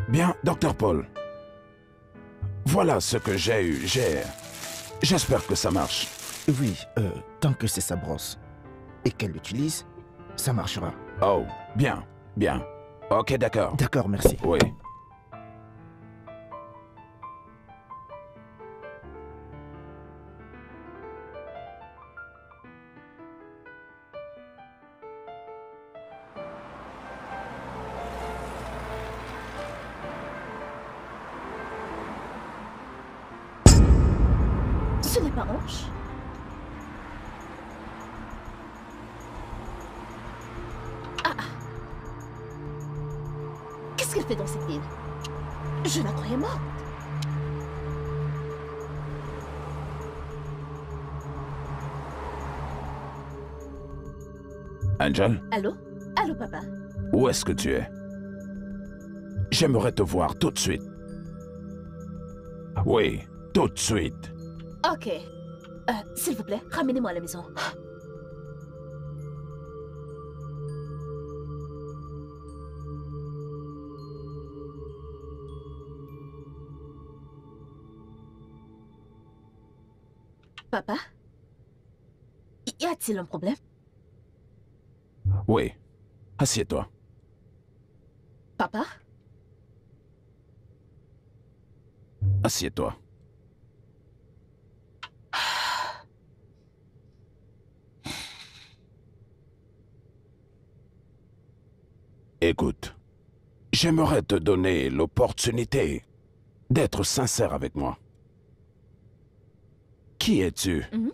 Bien, docteur Paul. Voilà ce que j'ai eu, j'ai... J'espère que ça marche. Oui, euh, tant que c'est sa brosse et qu'elle l'utilise, ça marchera. Oh, bien, bien. Ok, d'accord. D'accord, merci. Oui. Angel? Allô? Allô, papa? Où est-ce que tu es? J'aimerais te voir tout de suite. Oui, tout de suite. Ok. Euh, s'il vous plaît, ramenez-moi à la maison. Papa? Y a-t-il un problème? Oui. Assieds-toi. Papa? Assieds-toi. Écoute, j'aimerais te donner l'opportunité d'être sincère avec moi. Qui es-tu? Mm-hmm.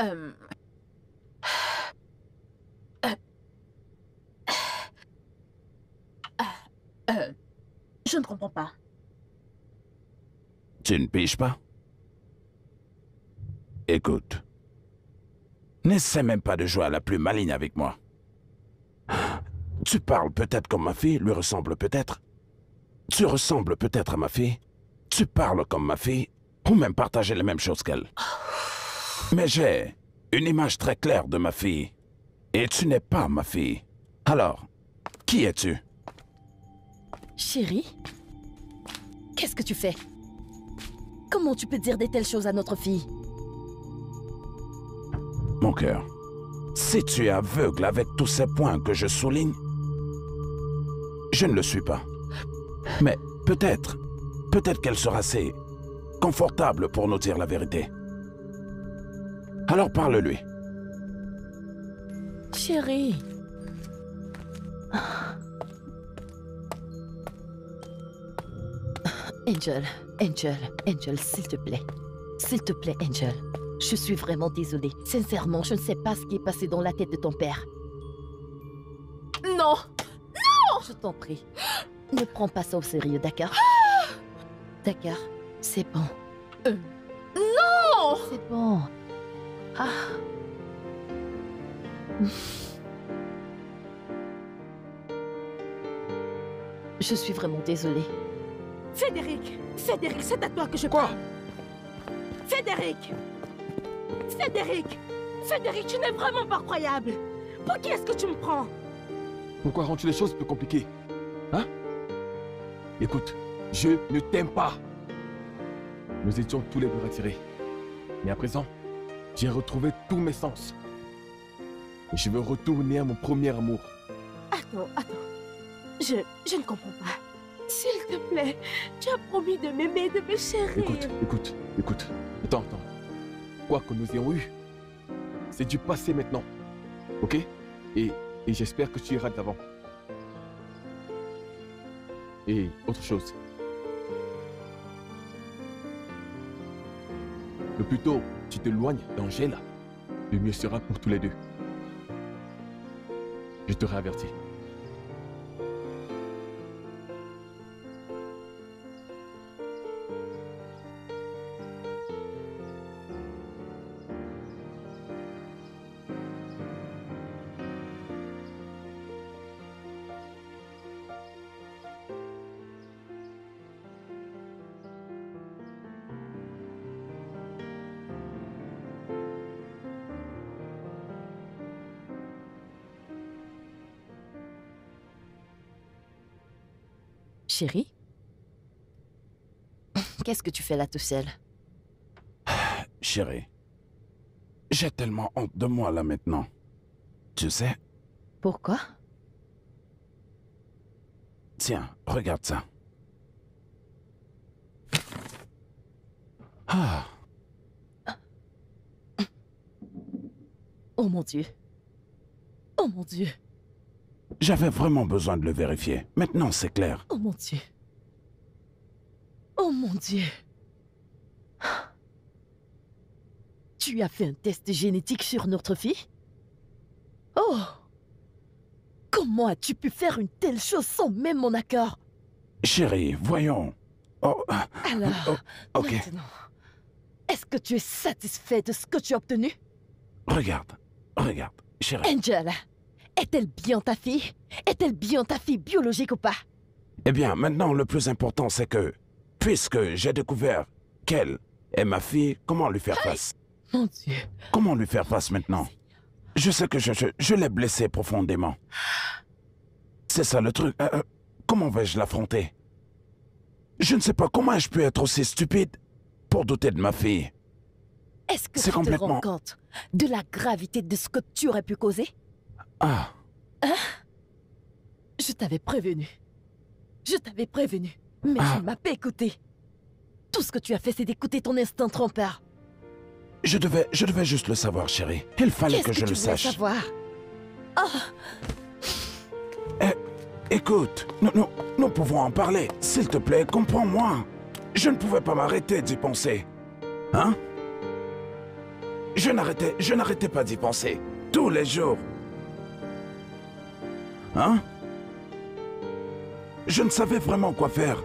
Euh... Euh... Euh... Euh... Je ne comprends pas. Tu ne piges pas? Écoute, n'essaie même pas de jouer à la plus maligne avec moi. Tu parles peut-être comme ma fille, lui ressemble peut-être. Tu ressembles peut-être à ma fille. Tu parles comme ma fille, ou même partager les mêmes choses qu'elle. Mais j'ai une image très claire de ma fille. Et tu n'es pas ma fille. Alors, qui es-tu? Chérie, qu'est-ce que tu fais? Comment tu peux dire de telles choses à notre fille? Mon cœur, si tu es aveugle avec tous ces points que je souligne, je ne le suis pas. Mais peut-être, peut-être qu'elle sera assez confortable pour nous dire la vérité. Alors parle-lui. Chérie. Angel, Angel, Angel, s'il te plaît. S'il te plaît, Angel. Je suis vraiment désolée. Sincèrement, je ne sais pas ce qui est passé dans la tête de ton père. Non! Non! Je t'en prie. Ne prends pas ça au sérieux, d'accord? Ah! D'accord, c'est bon. Euh. Non! C'est bon. Ah. Je suis vraiment désolée. Frédéric, Frédéric, c'est à toi que je parle. Quoi? Frédéric, Frédéric, Frédéric, tu n'es vraiment pas croyable. Pour qui est-ce que tu me prends? Pourquoi rends-tu les choses plus compliquées? Hein? Écoute, je ne t'aime pas. Nous étions tous les deux retirés. Mais à présent, j'ai retrouvé tous mes sens. Je veux retourner à mon premier amour. Attends, attends. Je, je ne comprends pas. S'il te plaît, tu as promis de m'aimer, de me chérir. Écoute, écoute, écoute. Attends, attends. Quoi que nous ayons eu, c'est du passé maintenant. Ok? Et, et j'espère que tu iras de l'avant. Et autre chose. Le plus tôt tu t'éloignes d'Angèle, le mieux sera pour tous les deux. Je te réavertis. Chérie, qu'est-ce que tu fais là tout seul? Chérie, j'ai tellement honte de moi là maintenant. Tu sais? Pourquoi? Tiens, regarde ça. Ah. Oh mon Dieu. Oh mon Dieu. J'avais vraiment besoin de le vérifier. Maintenant, c'est clair. Oh mon Dieu. Oh mon Dieu. Tu as fait un test génétique sur notre fille? Oh. Comment as-tu pu faire une telle chose sans même mon accord? Chérie, voyons. Oh. Alors, oh, okay. Maintenant, est-ce que tu es satisfait de ce que tu as obtenu? Regarde, regarde, chérie. Angel, est-elle bien ta fille? Est-elle bien ta fille biologique ou pas? Eh bien, maintenant, le plus important, c'est que, puisque j'ai découvert qu'elle est ma fille, comment lui faire face? Aïe. Mon Dieu. Comment lui faire face maintenant? Je sais que je, je, je l'ai blessée profondément. C'est ça le truc. Euh, comment vais-je l'affronter? Je ne sais pas comment je peux être aussi stupide pour douter de ma fille. Est-ce que tu complètement... te rends compte de la gravité de ce que tu aurais pu causer? Ah. Hein? Je t'avais prévenu. Je t'avais prévenu. Mais ah. tu ne m'as pas écouté. Tout ce que tu as fait, c'est d'écouter ton instinct trompeur. Je devais... Je devais juste le savoir, chérie. Il fallait que, que je le sache. Qu'est-ce que tu voulais savoir? Oh. Eh... Écoute, nous, nous, nous pouvons en parler. S'il te plaît, comprends-moi. Je ne pouvais pas m'arrêter d'y penser. Hein? Je n'arrêtais, je n'arrêtais pas d'y penser. Tous les jours. Hein? Je ne savais vraiment quoi faire.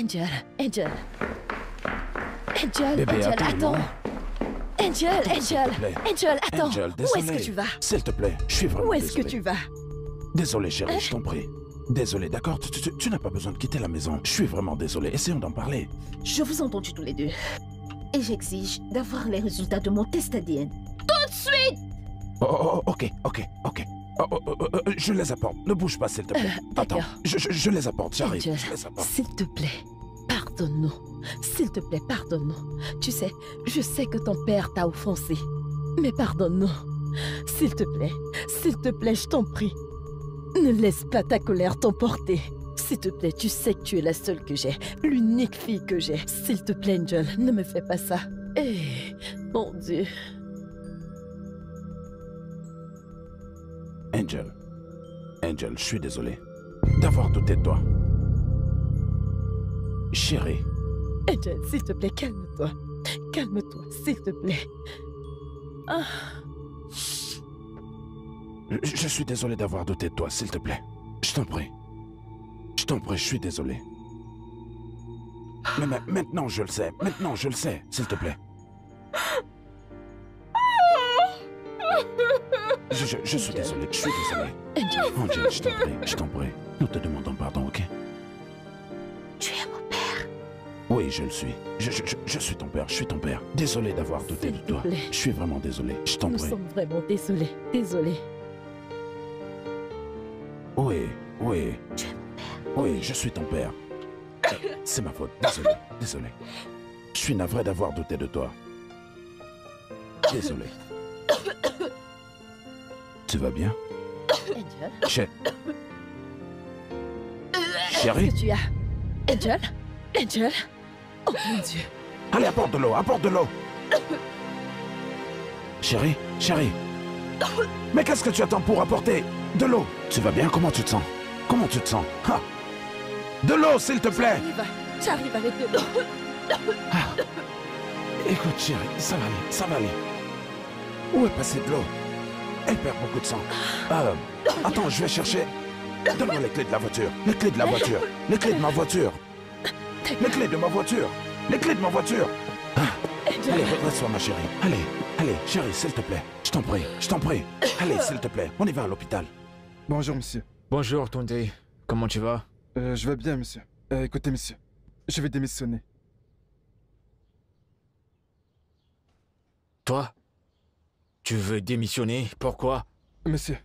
Angel, Angel, Angel, Bébé, Angel, attends. Angel, Angel, Angel, attends. Angel, où est-ce que tu vas? S'il te plaît, je suis vraiment désolé. Où est-ce que tu vas? Désolé, chérie, hein? Je t'en prie. Désolé, d'accord? Tu, tu, tu n'as pas besoin de quitter la maison. Je suis vraiment désolé. Essayons d'en parler. Je vous ai entendus tous les deux. Et j'exige d'avoir les résultats de mon test A D N. Tout de suite! Oh, oh, oh ok, ok, ok. Oh, oh, oh, oh, oh, je les apporte. Ne bouge pas, s'il te plaît. Euh, Attends, je, je, je les apporte, j'arrive. Je les apporte. S'il te plaît, pardonne-nous. S'il te plaît, pardonne-nous. Tu sais, je sais que ton père t'a offensé. Mais pardonne-nous. S'il te plaît, s'il te plaît, je t'en prie. Ne laisse pas ta colère t'emporter. S'il te plaît, tu sais que tu es la seule que j'ai. L'unique fille que j'ai. S'il te plaît, Angel, ne me fais pas ça. Eh, mon Dieu... Angel, Angel, je suis désolé d'avoir douté de toi. Chérie. Angel, s'il te plaît, calme-toi. Calme-toi, s'il te plaît. Ah. Je, je suis désolé d'avoir douté de toi, s'il te plaît. Je t'en prie. Je t'en prie, je suis désolé. Mais ma- maintenant, je le sais. Maintenant, je le sais, s'il te plaît. Je, je, je suis désolé, je suis désolé. Angel, je t'en prie, je t'en prie. Nous te demandons pardon, ok? Tu es mon père? Oui, je le suis. Je, je, je, je suis ton père, je suis ton père. Désolé d'avoir douté de toi. Je suis vraiment désolé, je t'en prie. Nous sommes vraiment désolés, désolé. Oui, oui. Tu es mon père? Oui, je suis ton père. C'est ma faute, désolé, désolé. Je suis navré d'avoir douté de toi. Désolé. Tu vas bien? Angel? Ch Chérie? Qu'est-ce que tu as? Angel? Angel? Oh mon Dieu! Allez, apporte de l'eau, apporte de l'eau! Chérie? Chérie? Mais qu'est-ce que tu attends pour apporter de l'eau? Tu vas bien? Comment tu te sens? Comment tu te sens? Ah. De l'eau, s'il te plaît! J'arrive avec de l'eau. Ah. Écoute, chérie, ça va aller, ça va aller. Où est passée de l'eau? Elle perd beaucoup de sang. Euh, attends, je vais chercher. Donne-moi les clés de la voiture. Les clés de la voiture. Les clés de ma voiture. Les clés de ma voiture. Les clés de ma voiture. Ah. Allez, redresse-toi, ma chérie. Allez, allez, chérie, s'il te plaît. Je t'en prie, je t'en prie. Allez, s'il te plaît, on y va à l'hôpital. Bonjour, monsieur. Bonjour, Tonté. Comment tu vas? euh, Je vais bien, monsieur. Euh, écoutez, monsieur, je vais démissionner. Toi? Tu veux démissionner? Pourquoi? Monsieur,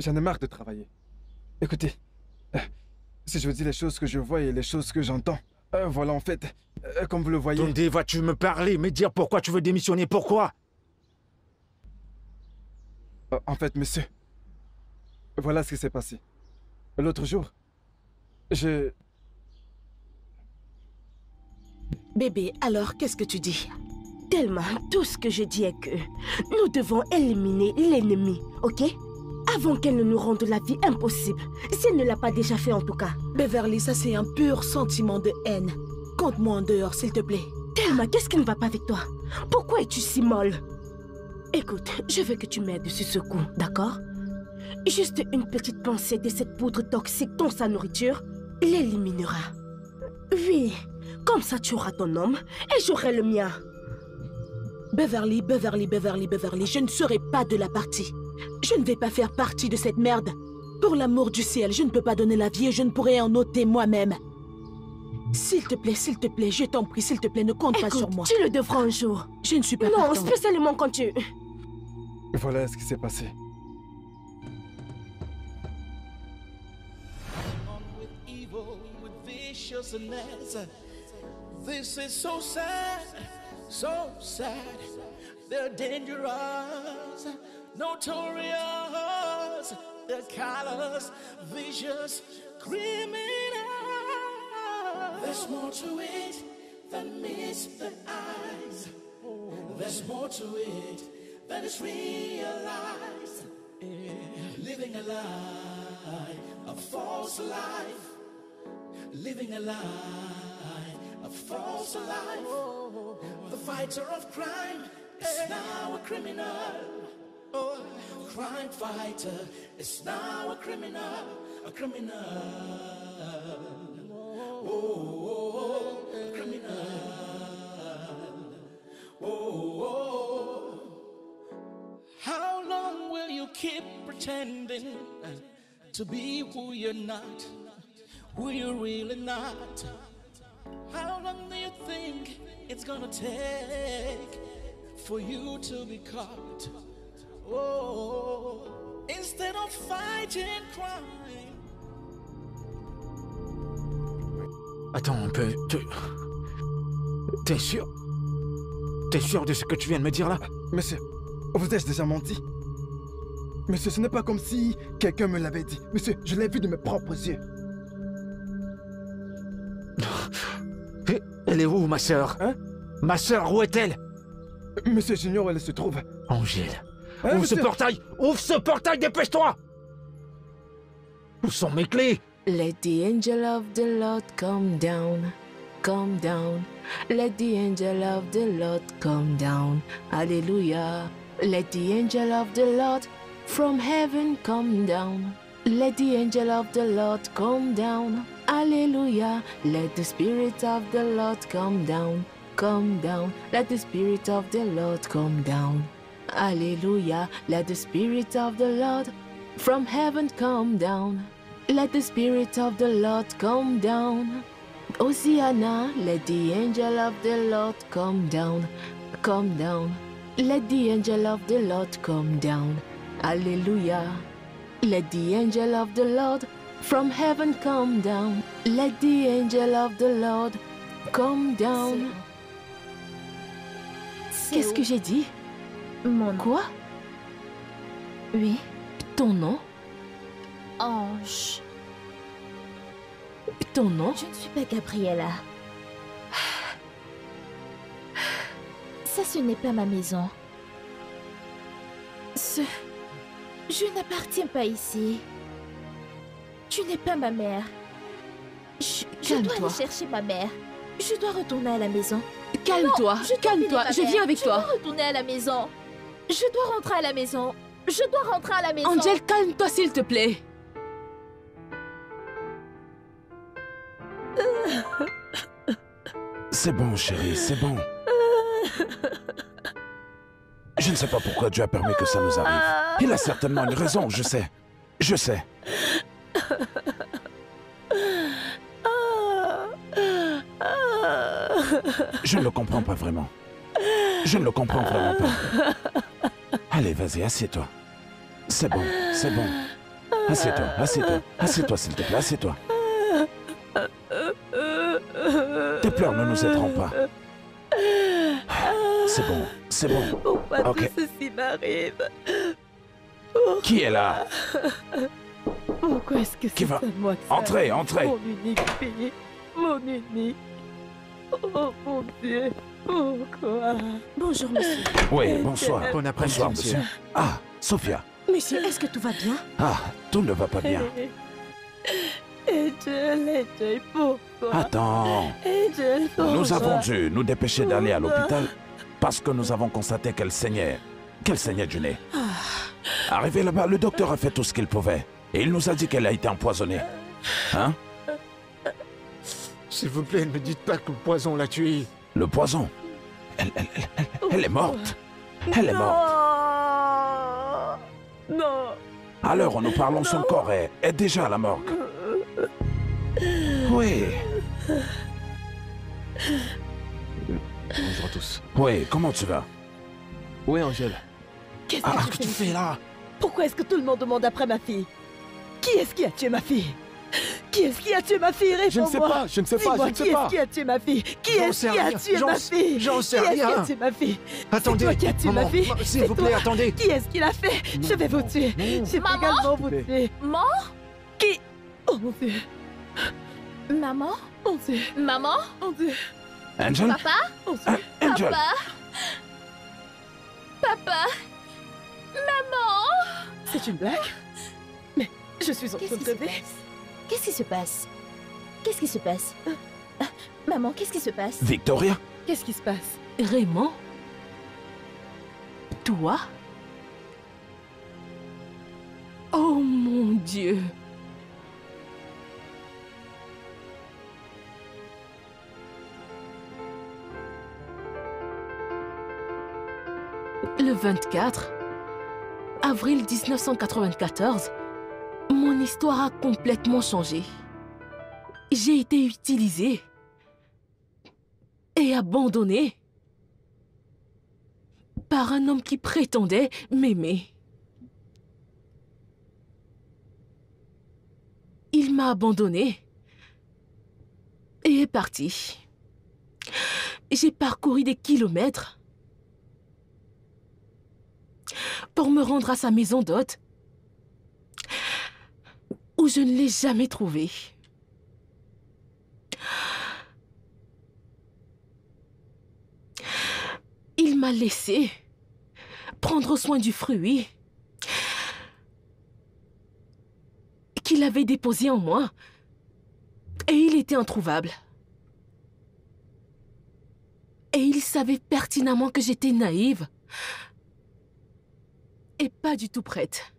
j'en ai marre de travailler. Écoutez, euh, si je vous dis les choses que je vois et les choses que j'entends, euh, voilà en fait, euh, comme vous le voyez... Tonté, vas-tu me parler, me dire pourquoi tu veux démissionner? Pourquoi? euh, En fait, monsieur, voilà ce qui s'est passé. L'autre jour, je... Bébé, alors qu'est-ce que tu dis? Tellement, tout ce que je dis est que nous devons éliminer l'ennemi, ok? Avant qu'elle ne nous rende la vie impossible, si elle ne l'a pas déjà fait en tout cas. Beverly, ça c'est un pur sentiment de haine. Compte-moi en dehors, s'il te plaît. Thelma, qu'est-ce qui ne va pas avec toi? Pourquoi es-tu si molle? Écoute, je veux que tu m'aides sur ce coup, d'accord? Juste une petite pensée de cette poudre toxique dont sa nourriture l'éliminera. Oui, comme ça tu auras ton homme et j'aurai le mien. Beverly, Beverly, Beverly, Beverly, je ne serai pas de la partie. Je ne vais pas faire partie de cette merde. Pour l'amour du ciel, je ne peux pas donner la vie et je ne pourrai en ôter moi-même. S'il te plaît, s'il te plaît, je t'en prie, s'il te plaît, ne compte Écoute, pas sur moi. Tu le devras un jour. Je ne suis pas Non, partante. Spécialement quand tu... Voilà ce qui s'est passé. This is so sad, so sad. They're dangerous, notorious. They're callous, vicious, criminals. There's more to it than meets the eyes. There's more to it than is realized. Living a lie, a false life. Living a lie, a false life. The fighter of crime is now a criminal. Crime fighter is now a criminal, a criminal. Oh, a criminal. Oh, how long will you keep pretending to be who you're not? Who you really not? How long do you think it's gonna take for you to be caught? Oh, instead of fighting crime. Attends, on peut... Tu... T'es sûr? T'es sûr de ce que tu viens de me dire là? Monsieur, vous ai-je déjà menti? Monsieur, ce n'est pas comme si quelqu'un me l'avait dit. Monsieur, je l'ai vu de mes propres yeux. Elle est où, ma sœur? Hein? Ma sœur, où est-elle? Monsieur, j'ignore où elle se trouve. Angèle, hein, ouvre monsieur... ce portail! Ouvre ce portail, dépêche-toi! Où sont mes clés? Let the angel of the Lord come down, come down. Let the angel of the Lord come down. Alléluia. Let the angel of the Lord from heaven come down. Let the angel of the Lord come down. Hallelujah, let the spirit of the Lord come down, come down, let the spirit of the Lord come down. Hallelujah, let the spirit of the Lord from heaven come down. Let the spirit of the Lord come down. Hosanna, let the angel of the Lord come down, come down. Let the angel of the Lord come down. Hallelujah, let the angel of the Lord from heaven come down. Let the angel of the Lord come down. Qu'est-ce que j'ai dit? Mon nom. Quoi? Oui. Ton nom? Ange. Ton nom? Je ne suis pas Gabriella. Ça, ce n'est pas ma maison. Ce... Je n'appartiens pas ici. Tu n'es pas ma mère. Je, je dois aller chercher ma mère. Je dois retourner à la maison. Calme-toi, calme-toi, je viens avec toi. Je dois retourner à la maison. Je dois rentrer à la maison. Je dois rentrer à la maison. Angèle, calme-toi s'il te plaît. C'est bon, chérie, c'est bon. Je ne sais pas pourquoi Dieu a permis que ça nous arrive. Il a certainement une raison, je sais. Je sais. Je ne le comprends pas vraiment. Je ne le comprends vraiment pas. Allez, vas-y, assieds-toi. C'est bon, c'est bon. Assieds-toi, assieds-toi, assieds-toi, s'il te plaît, assieds-toi. Tes pleurs ne nous aideront pas. C'est bon, c'est bon. Pourquoi tout ceci m'arrive? Qui est là? Pourquoi est-ce que c'est à moi que ça arrive? Entrez, entrez. Mon unique fille, mon unique. Oh mon Dieu, pourquoi? Bonjour monsieur. Oui, bonsoir. Bon après-midi, monsieur. Ah, Sophia. Monsieur, est-ce que tout va bien? Ah, tout ne va pas bien. Et je l'accueille pour toi. Attends. Et je pour nous toi. avons dû nous dépêcher d'aller à l'hôpital parce que nous avons constaté qu'elle saignait. Qu'elle saignait du nez. Ah. Arrivé là-bas, le docteur a fait tout ce qu'il pouvait. Et il nous a dit qu'elle a été empoisonnée. Hein? S'il vous plaît, ne me dites pas que le poison l'a tuée. Le poison? Elle, elle, elle, elle, elle est morte. Elle non. est morte. Non. À l'heure où nous parlons, non. son corps est, est déjà à la morgue. Oui. Bonjour à tous. Oui, comment tu vas? Oui, Angèle. Qu'est-ce que, ah, que tu fais là? Pourquoi est-ce que tout le monde demande après ma fille? Qui est-ce qui a tué ma fille? Qui est-ce qui a tué ma fille? Réponds-moi. Je ne sais pas, je ne sais pas, je ne sais qui pas. Qui est-ce qui a tué ma fille? Qui est-ce qui a tué ma fille? J'en sais rien. Qui est-ce qui a tué ma fille? Attendez, toi qui as tué maman, ma fille? S'il vous plaît, attendez. Qui est-ce qui l'a fait? Je vais vous tuer. Je vais également vous tuer. Maman? Qui? Oh mon Dieu. Maman? Mon Dieu. Maman? Mon Dieu. Angèle? Papa? Angèle? Papa? Papa? Maman? C'est une blague? Mais je suis en train de rêver. Qu'est-ce qui se passe? Qu'est-ce qui se passe? euh, ah, Maman, qu'est-ce qui se passe? Victoria? Qu'est-ce qui se passe? Raymond? Toi? Oh mon Dieu! Le vingt-quatre avril mille neuf cent quatre-vingt-quatorze, mon histoire a complètement changé. J'ai été utilisée et abandonnée par un homme qui prétendait m'aimer. Il m'a abandonnée et est parti. J'ai parcouru des kilomètres pour me rendre à sa maison d'hôte, où je ne l'ai jamais trouvé. Il m'a laissé prendre soin du fruit qu'il avait déposé en moi et il était introuvable. Et il savait pertinemment que j'étais naïve et pas du tout prête.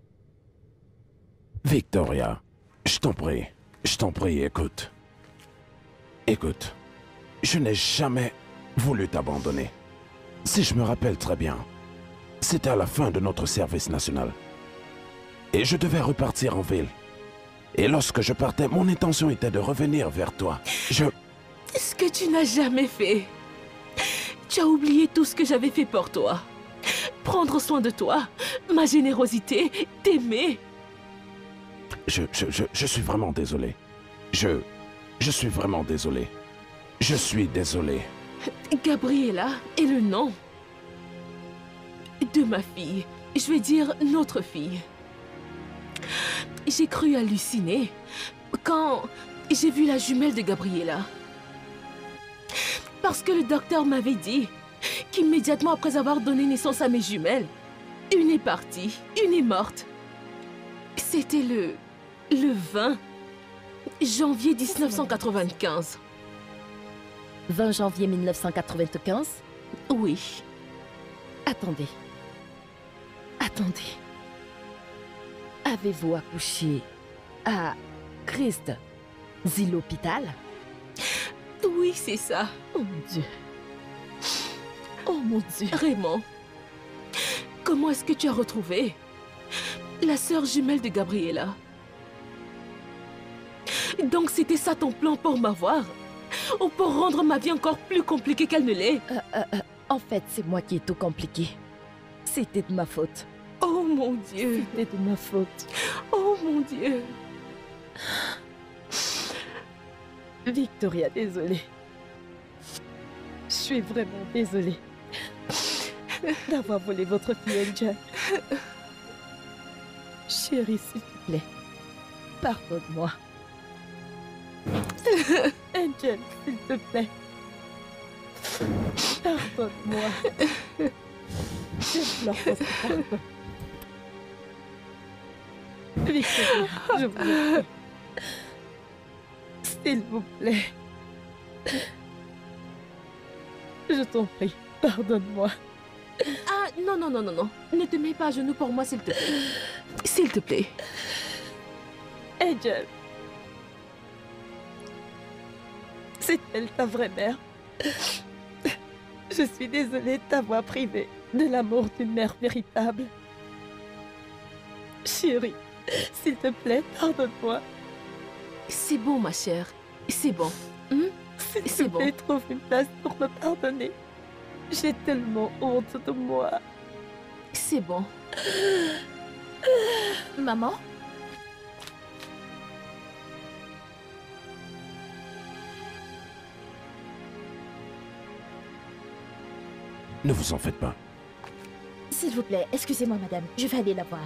Victoria, je t'en prie, je t'en prie, écoute. Écoute, je n'ai jamais voulu t'abandonner. Si je me rappelle très bien, c'était à la fin de notre service national. Et je devais repartir en ville. Et lorsque je partais, mon intention était de revenir vers toi. Je... Ce que tu n'as jamais fait. Tu as oublié tout ce que j'avais fait pour toi. Prendre soin de toi, ma générosité, t'aimer. Je, je, je, je suis vraiment désolé. Je... Je suis vraiment désolé. Je suis désolé. Gabriella est le nom de ma fille. Je vais dire notre fille. J'ai cru halluciner quand j'ai vu la jumelle de Gabriella. Parce que le docteur m'avait dit qu'immédiatement après avoir donné naissance à mes jumelles, une est partie, une est morte. C'était le... le vingt janvier mille neuf cent quatre-vingt-quinze. vingt janvier mille neuf cent quatre-vingt-quinze? Oui. Attendez. Attendez. Avez-vous accouché à Christ Zill Hospital? Oui, c'est ça. Oh mon Dieu. Oh mon Dieu. Raymond, comment est-ce que tu as retrouvé la sœur jumelle de Gabriella? Donc c'était ça ton plan pour m'avoir? Ou pour rendre ma vie encore plus compliquée qu'elle ne l'est? euh, euh, euh, En fait, c'est moi qui ai tout compliqué. C'était de ma faute. Oh mon Dieu. C'était de ma faute. Oh mon Dieu. Victoria, désolée. Je suis vraiment désolée d'avoir volé votre fille, Angèle. Chérie, s'il te plaît, pardonne-moi. Angèle, s'il te plaît, Pardonne-moi. Je pleure parce que pardon. Victoria, je vous le prie. S'il vous plaît. Je t'en prie, pardonne-moi. Ah, non, non, non, non, non. Ne te mets pas à genoux pour moi, s'il te plaît. S'il te plaît. Angel. C'est elle ta vraie mère. Je suis désolée de t'avoir privée de l'amour d'une mère véritable. Chérie, s'il te plaît, pardonne-moi. C'est bon, ma chère. C'est bon. Hmm? S'il te plaît, trouve une place pour me pardonner. J'ai tellement honte de moi. C'est bon. Maman? Ne vous en faites pas. S'il vous plaît, excusez-moi, madame. Je vais aller la voir.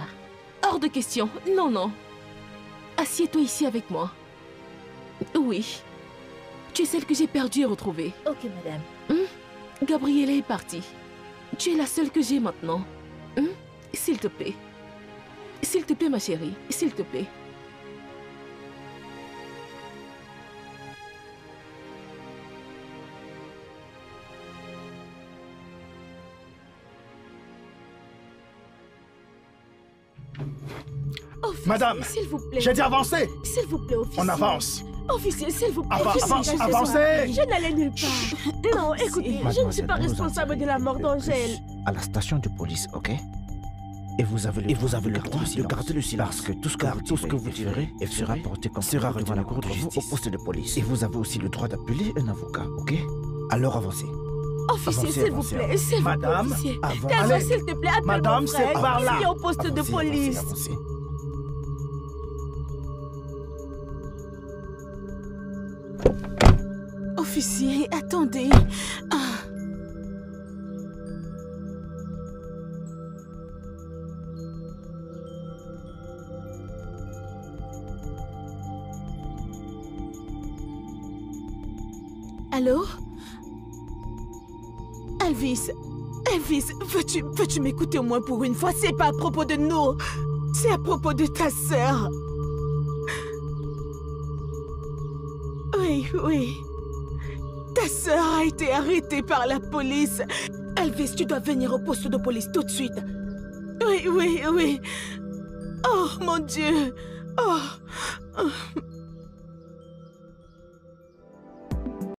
Hors de question. Non, non. Assieds-toi ici avec moi. Oui. Tu es celle que j'ai perdue et retrouvée. Ok, madame. Hmm? Gabriella est partie. Tu es la seule que j'ai maintenant. Hmm? S'il te plaît. S'il te plaît, ma chérie. S'il te plaît. Madame, j'ai dit avancer. S'il vous plaît, officier. On avance. Officier, s'il vous plaît. Avance, avance, avancez. Je n'allais nulle part. Chut. Non, officier. Écoutez, je ne suis pas responsable de la mort d'Angèle. À la station de police, ok? Et vous avez le, Et vous avez le droit de garder le silence. Parce que tout ce que vous, tout ce que vous direz sera porté comme sera devant la cour de justice au poste de police. Et vous avez aussi le droit d'appeler un avocat, ok? Alors avancez. Officier, s'il vous plaît, s'il vous plaît. Madame, calme-toi, s'il te plaît, appelle mon frère. Je suis au poste de police. Officier, attendez. Ah. Allô? Elvis, Elvis, veux-tu, veux-tu m'écouter au moins pour une fois? C'est pas à propos de nous, c'est à propos de ta sœur. Oui, oui. Ta sœur a été arrêtée par la police. Elvis, tu dois venir au poste de police tout de suite. Oui, oui, oui. Oh, mon Dieu. Oh. Oh.